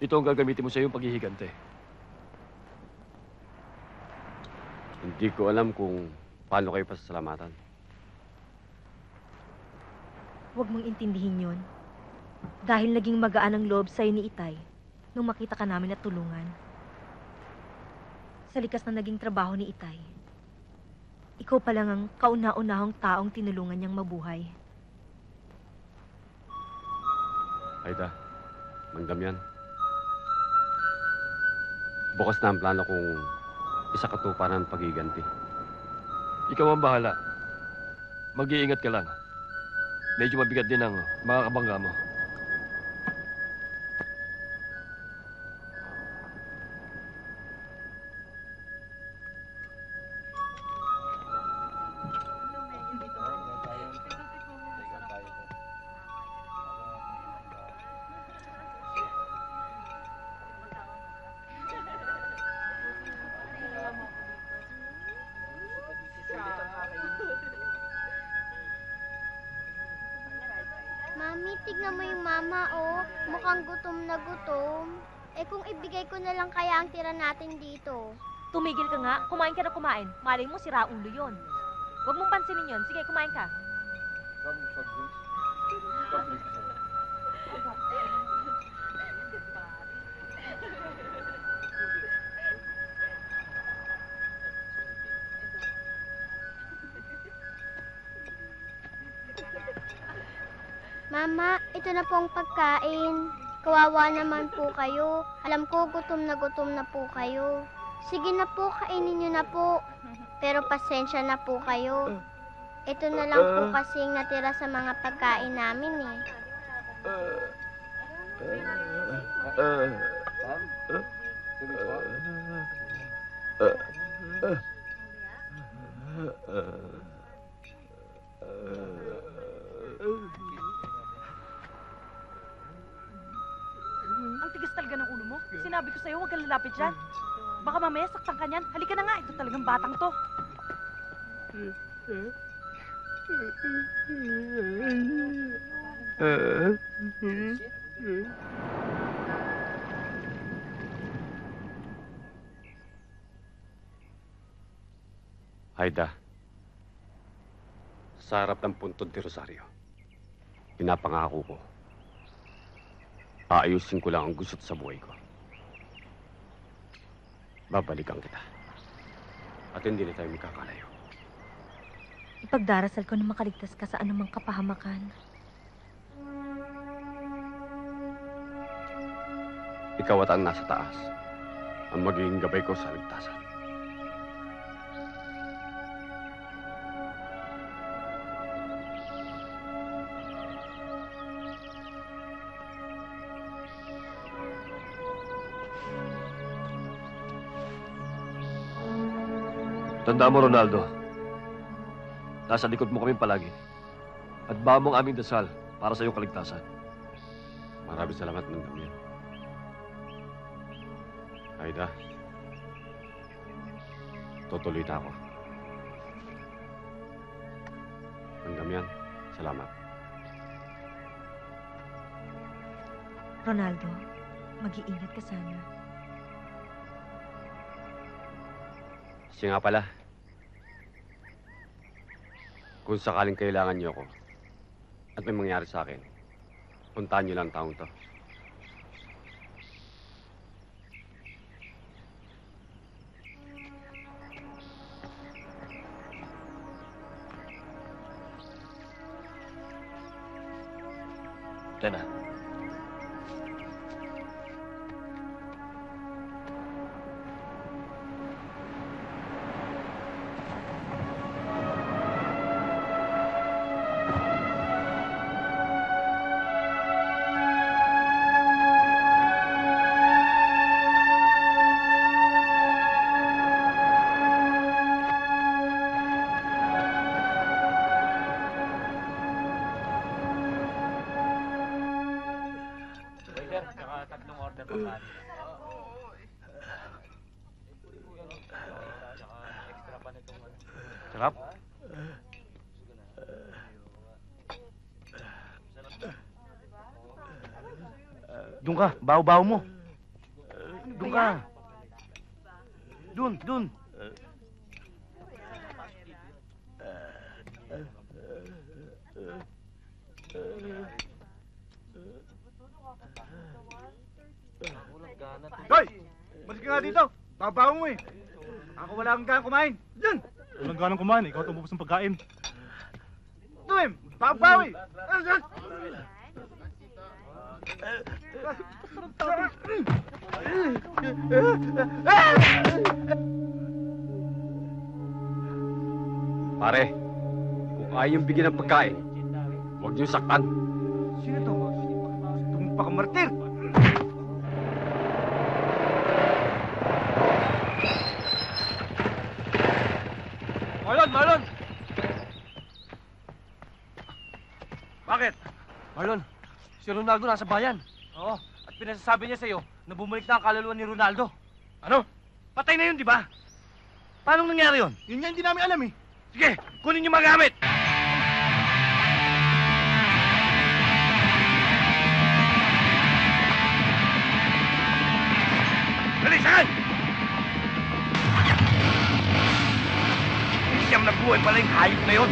Ito ang gagamitin mo sa iyong paghihigante. Hindi ko alam kung paano kayo pasasalamatan. Huwag mong intindihin yon. Dahil naging magaan ang loob sa'yo ni Itay nung makita ka namin at tulungan. Sa likas na naging trabaho ni Itay, ikaw pa lang ang kauna-unahong taong tinulungan niyang mabuhay. Aida, Mang Damian. Bukas na ang plano kong isa katuparan ng pagiganti. Ikaw ang bahala. Mag-iingat ka lang. Medyo mabigat din ang mga kabangga mo. Mami, tignan mo yung mama, oh. Mukhang gutom na gutom. Eh kung ibigay ko na lang kaya ang tira natin dito. Tumigil ka nga. Kumain ka na kumain. Malay mo, sira ulo yun. Huwag mong pansinin yun. Sige, kumain ka. Mama, ito na po ang pagkain. Kawawa naman po kayo. Alam ko, gutom na po kayo. Sige na po, kainin niyo na po. Pero pasensya na po kayo. Ito na lang po kasing natira sa mga pagkain namin eh. Tigas talaga ng ulo mo. Sinabi ko sa'yo, huwag kang lalapit dyan. Baka mamaya, saktan ka niyan. Halika na nga, ito talagang batang to. Aida, sa harap ng puntod ni Rosario, pinapangako ko, aayusin ko lang ang gusot sa buhay ko. Babalikan kita. At hindi na tayo magkakalayo. Ipagdarasal ko na makaligtas ka sa anumang kapahamakan. Ikaw at ang nasa taas ang magiging gabay ko sa ligtasan. Tandaan mo, Ronaldo. Nasa likod mo kami palagi. At bawa mong aming dasal para sa iyong kaligtasan. Maraming salamat ng Damian. Aida, tutuloy na ako. Ng Damian, salamat. Ronaldo, mag-iingat ka sana. Siya nga pala. Kung sakaling kailangan niyo ako at may mangyari sa akin, puntahan niyo lang taong to. Tena. Doon ka, baw-baw mo. Doon ka. Doon, doon. Hoy! Balik ka nga dito. Babaw mo eh. Ako wala kang ganang kumain. Diyan! Walang ganang kumain. Ikaw tumubos ng pagkain. Doon eh! Babaw eh! Pare, kung ayaw yung bigyan ng pagkain, huwag niyong saktan. Sino to? Itong pakamartir! Marlon! Marlon! Bakit? Marlon, si Ronaldo nasa bayan. Oo, at pinasasabi niya sa'yo na bumalik na ang kaluluwa ni Ronaldo. Ano? Patay na yun, di ba? Paano nangyari yun? Yun nga, hindi namin alam eh. Sige, kunin niyo magamit! Dali, sakay! Siyam na buhay pala yung hayop na yun.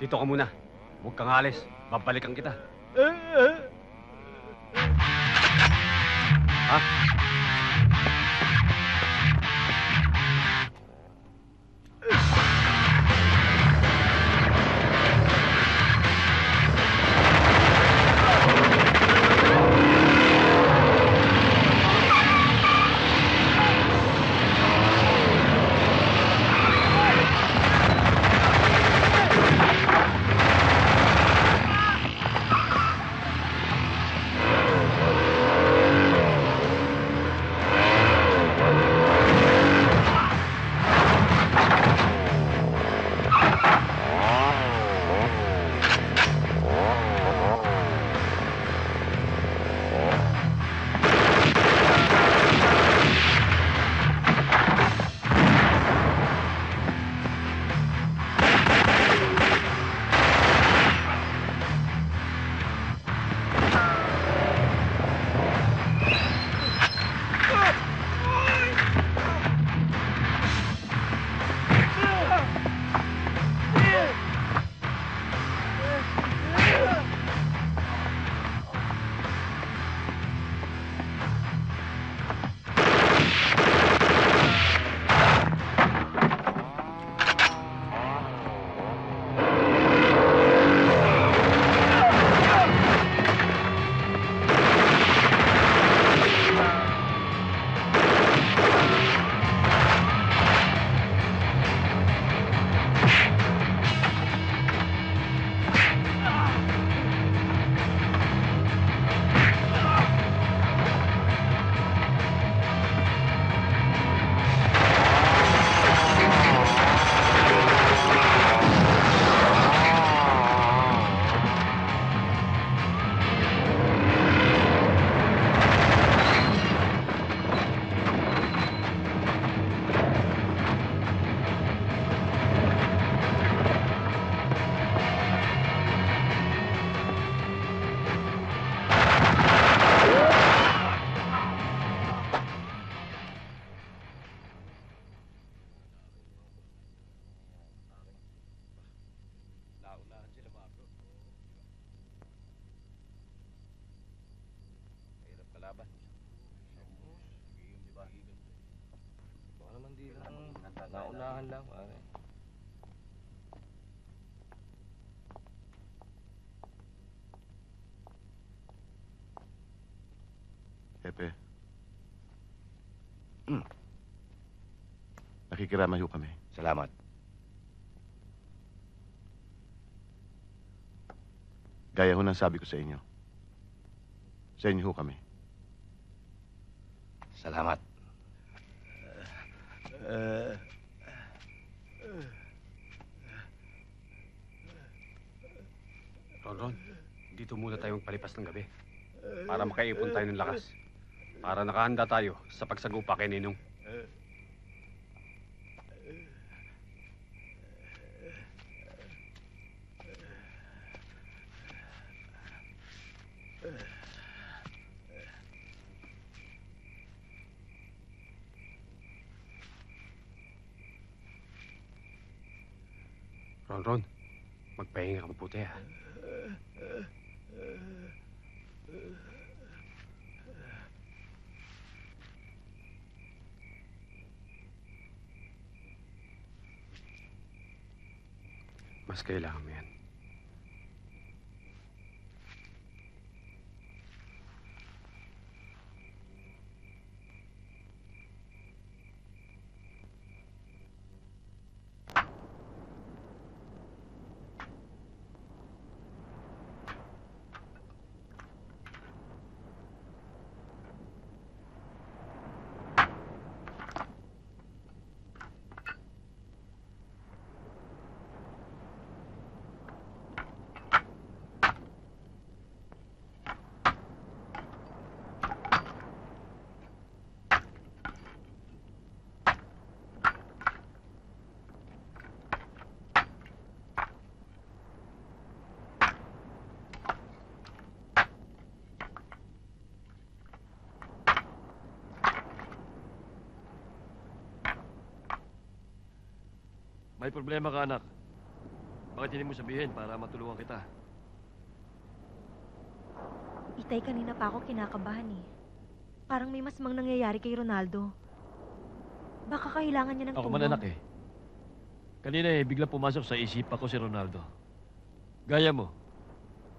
Dito ka muna. Huwag kang alis. Babalikan kita. Ha? Naunahan lang, pare. Hepe. Nakikiramay ho kami. Salamat. Gaya ho ng sabi ko sa inyo. Sa inyo ho kami. Salamat. Ron, dito muna tayong palipas ng gabi. Para makaipon tayo ng lakas. Para nakahanda tayo sa pagsagupa kay Ninong. Ron, magpahinga ka mabuti ha. Mas kailangan mo yan. May problema ka, anak. Bakit hindi mo sabihin para matulungan kita? Itay, kanina pa ako kinakabahan eh. Parang may mas mang nangyayari kay Ronaldo. Baka kailangan niya ng tulong. Ako man, anak eh. Kanina eh, bigla pumasok sa isip ako si Ronaldo. Gaya mo,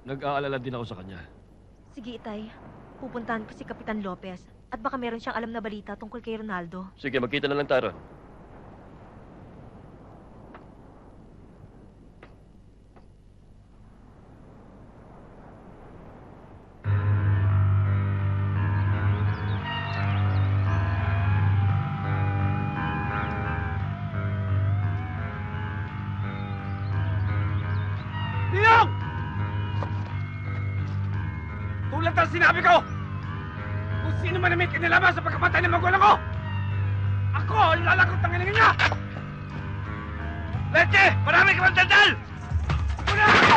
nag-aalala din ako sa kanya. Sige, Itay. Pupuntahan ko si Kapitan Lopez. At baka meron siyang alam na balita tungkol kay Ronaldo. Sige, magkita na lang tayo. Sinabi ko! Kung sino man na may kinalaman sa pagkamatay ng magulang ko! Ako ang lalakot ng hilingan niya! Lete! Marami ka bang dandal! Muna ako!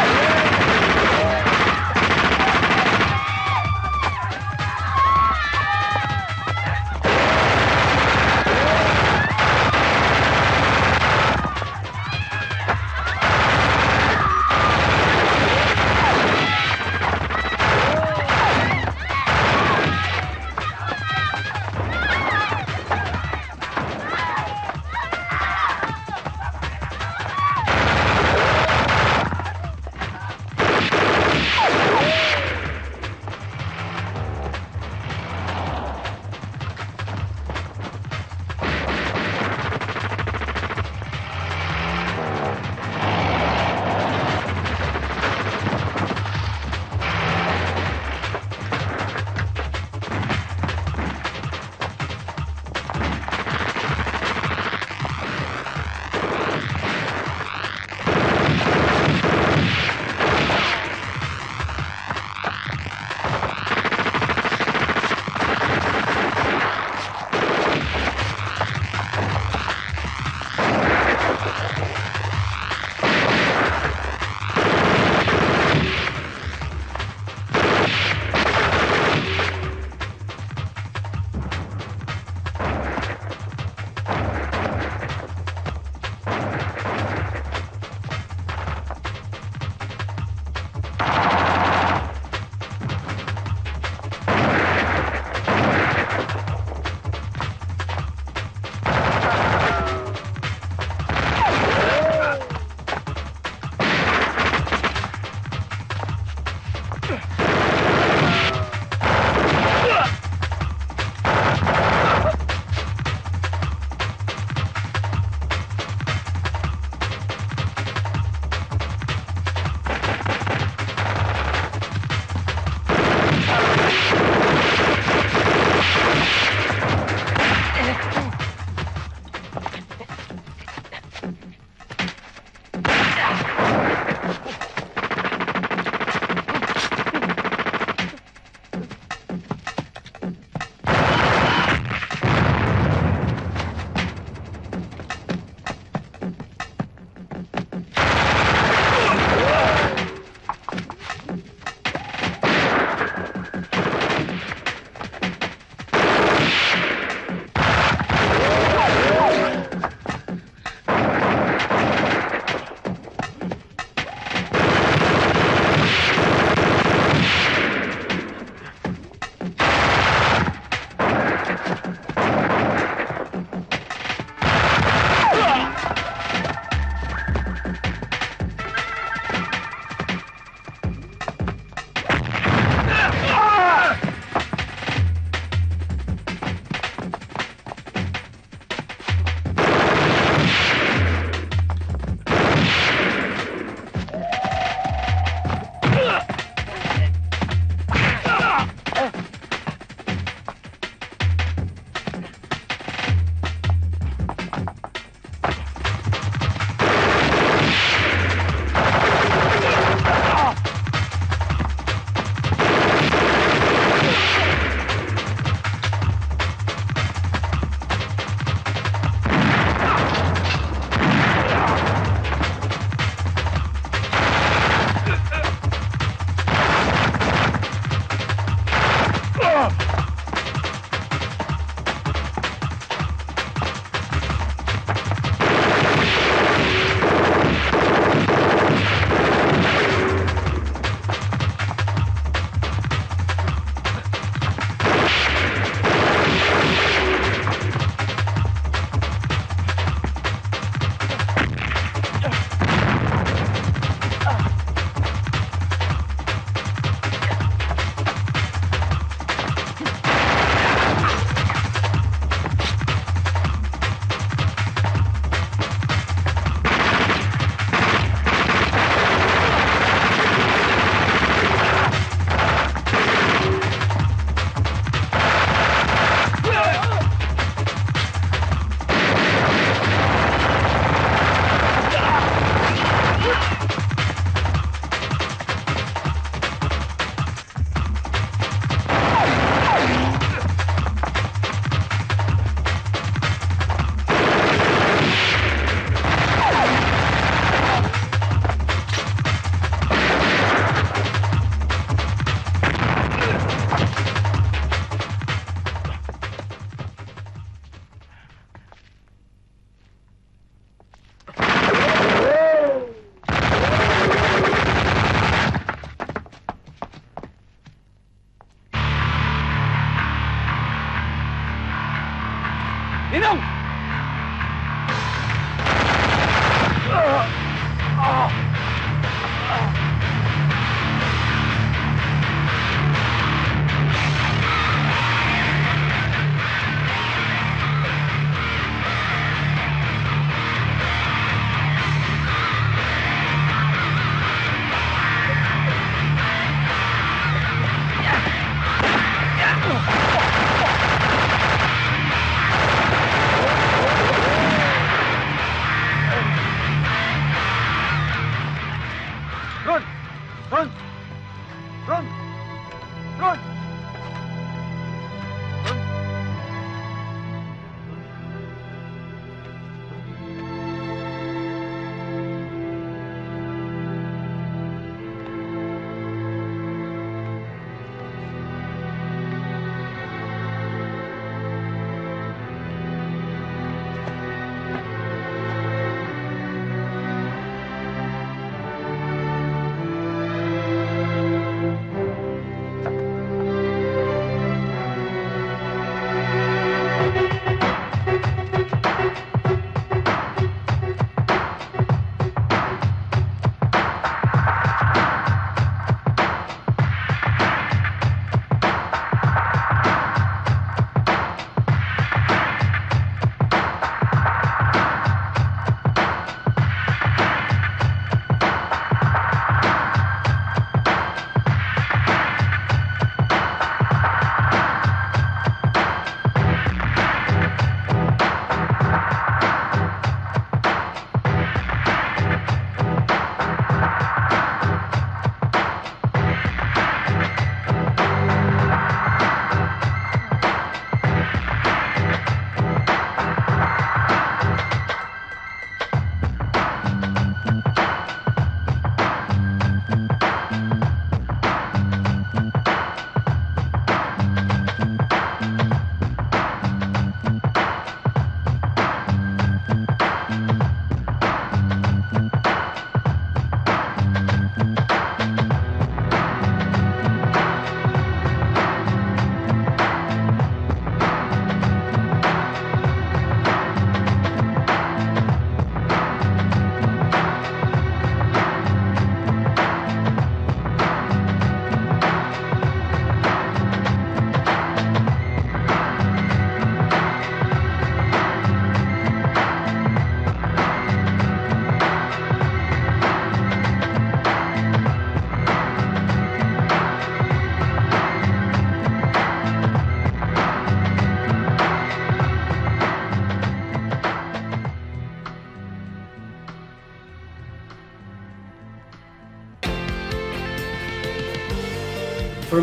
For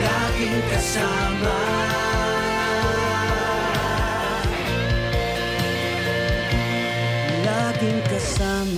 Laging kasama. Laging kasama.